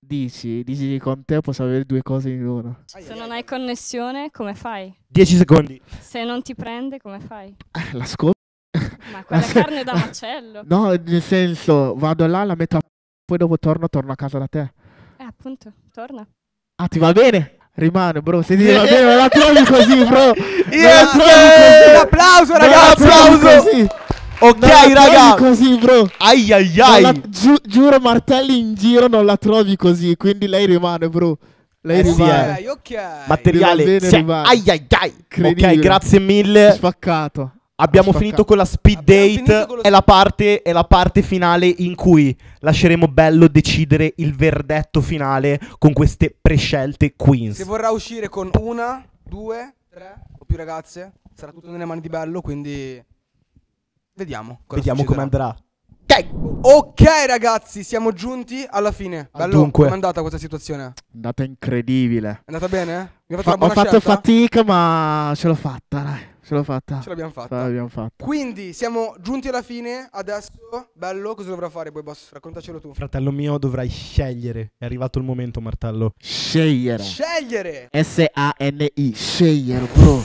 Dici che con te posso avere due cose in una. Se non hai connessione, come fai? 10 secondi. Se non ti prende, come fai? La scopo. Ma quella carne da macello. No, nel senso, vado là, la metto a... Poi dopo torno a casa da te. Appunto, torna. Ah, ti va bene? Rimane, bro. Se ti va bene, non la trovi così, bro. Un applauso, ragazzi. Un applauso così. Ok, raga, così, bro. Ai ai ai. Giuro, martelli in giro non la trovi così. Quindi lei rimane, bro. Lei rimane. Sì, ok. Materiale. Bene, rimane. Ai ai ai. Ok, grazie mille. Spaccato. Abbiamo finito con la speed date. È la parte finale in cui lasceremo Bello decidere il verdetto finale con queste prescelte queens. Se vorrà uscire con 1, 2, 3 o più ragazze, sarà tutto nelle mani di Bello, quindi... Vediamo come andrà. Ok, ragazzi, siamo giunti alla fine. Bello, come è andata questa situazione? È andata incredibile. È andata bene? Mi ha fatto una buona scelta? Ho fatto fatica, ma ce l'ho fatta, dai. Ce l'abbiamo fatta. Quindi siamo giunti alla fine. Adesso, Bello, cosa dovrà fare? Buebos, raccontacelo tu. Fratello mio, dovrai scegliere. È arrivato il momento, martello. Scegliere. S-A-N-I. Scegliere, bro.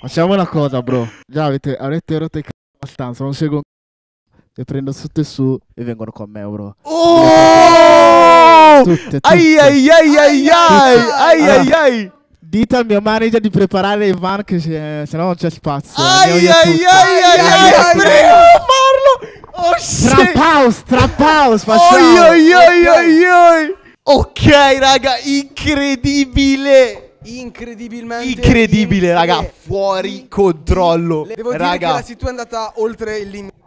Facciamo una cosa, bro. Già avete rotto i c***o abbastanza, non seguo un c***o. Le prendo sotto e su e vengono con me, bro. Oh! Tutte. Ai ai ai. Dite al mio manager di preparare il van, che se no non c'è spazio. Ai ai ai. Oh shit. Trap house. Facciamo. Ai. Ok, raga, incredibile. Incredibile, raga, fuori controllo. Devo dire, raga, che la situazione è andata oltre il limite.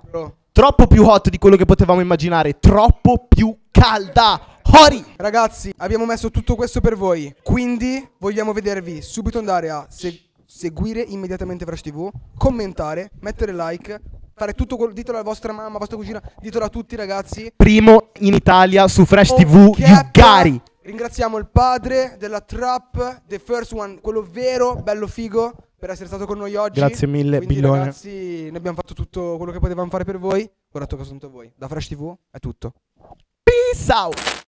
Troppo più hot di quello che potevamo immaginare, troppo più calda. Hori. Ragazzi, abbiamo messo tutto questo per voi, quindi vogliamo vedervi subito andare a seguire immediatamente Fresh TV, commentare, mettere like, fare tutto, ditelo alla vostra mamma, alla vostra cugina, ditelo a tutti, ragazzi. Primo in Italia su Fresh TV, Yugari. Ringraziamo il padre della trap, The First One, quello vero, Bello Figo, per essere stato con noi oggi. Grazie mille, Billone. Ragazzi, noi abbiamo fatto tutto quello che potevamo fare per voi. Ora tocca a voi. Da Fresh TV è tutto. Peace out!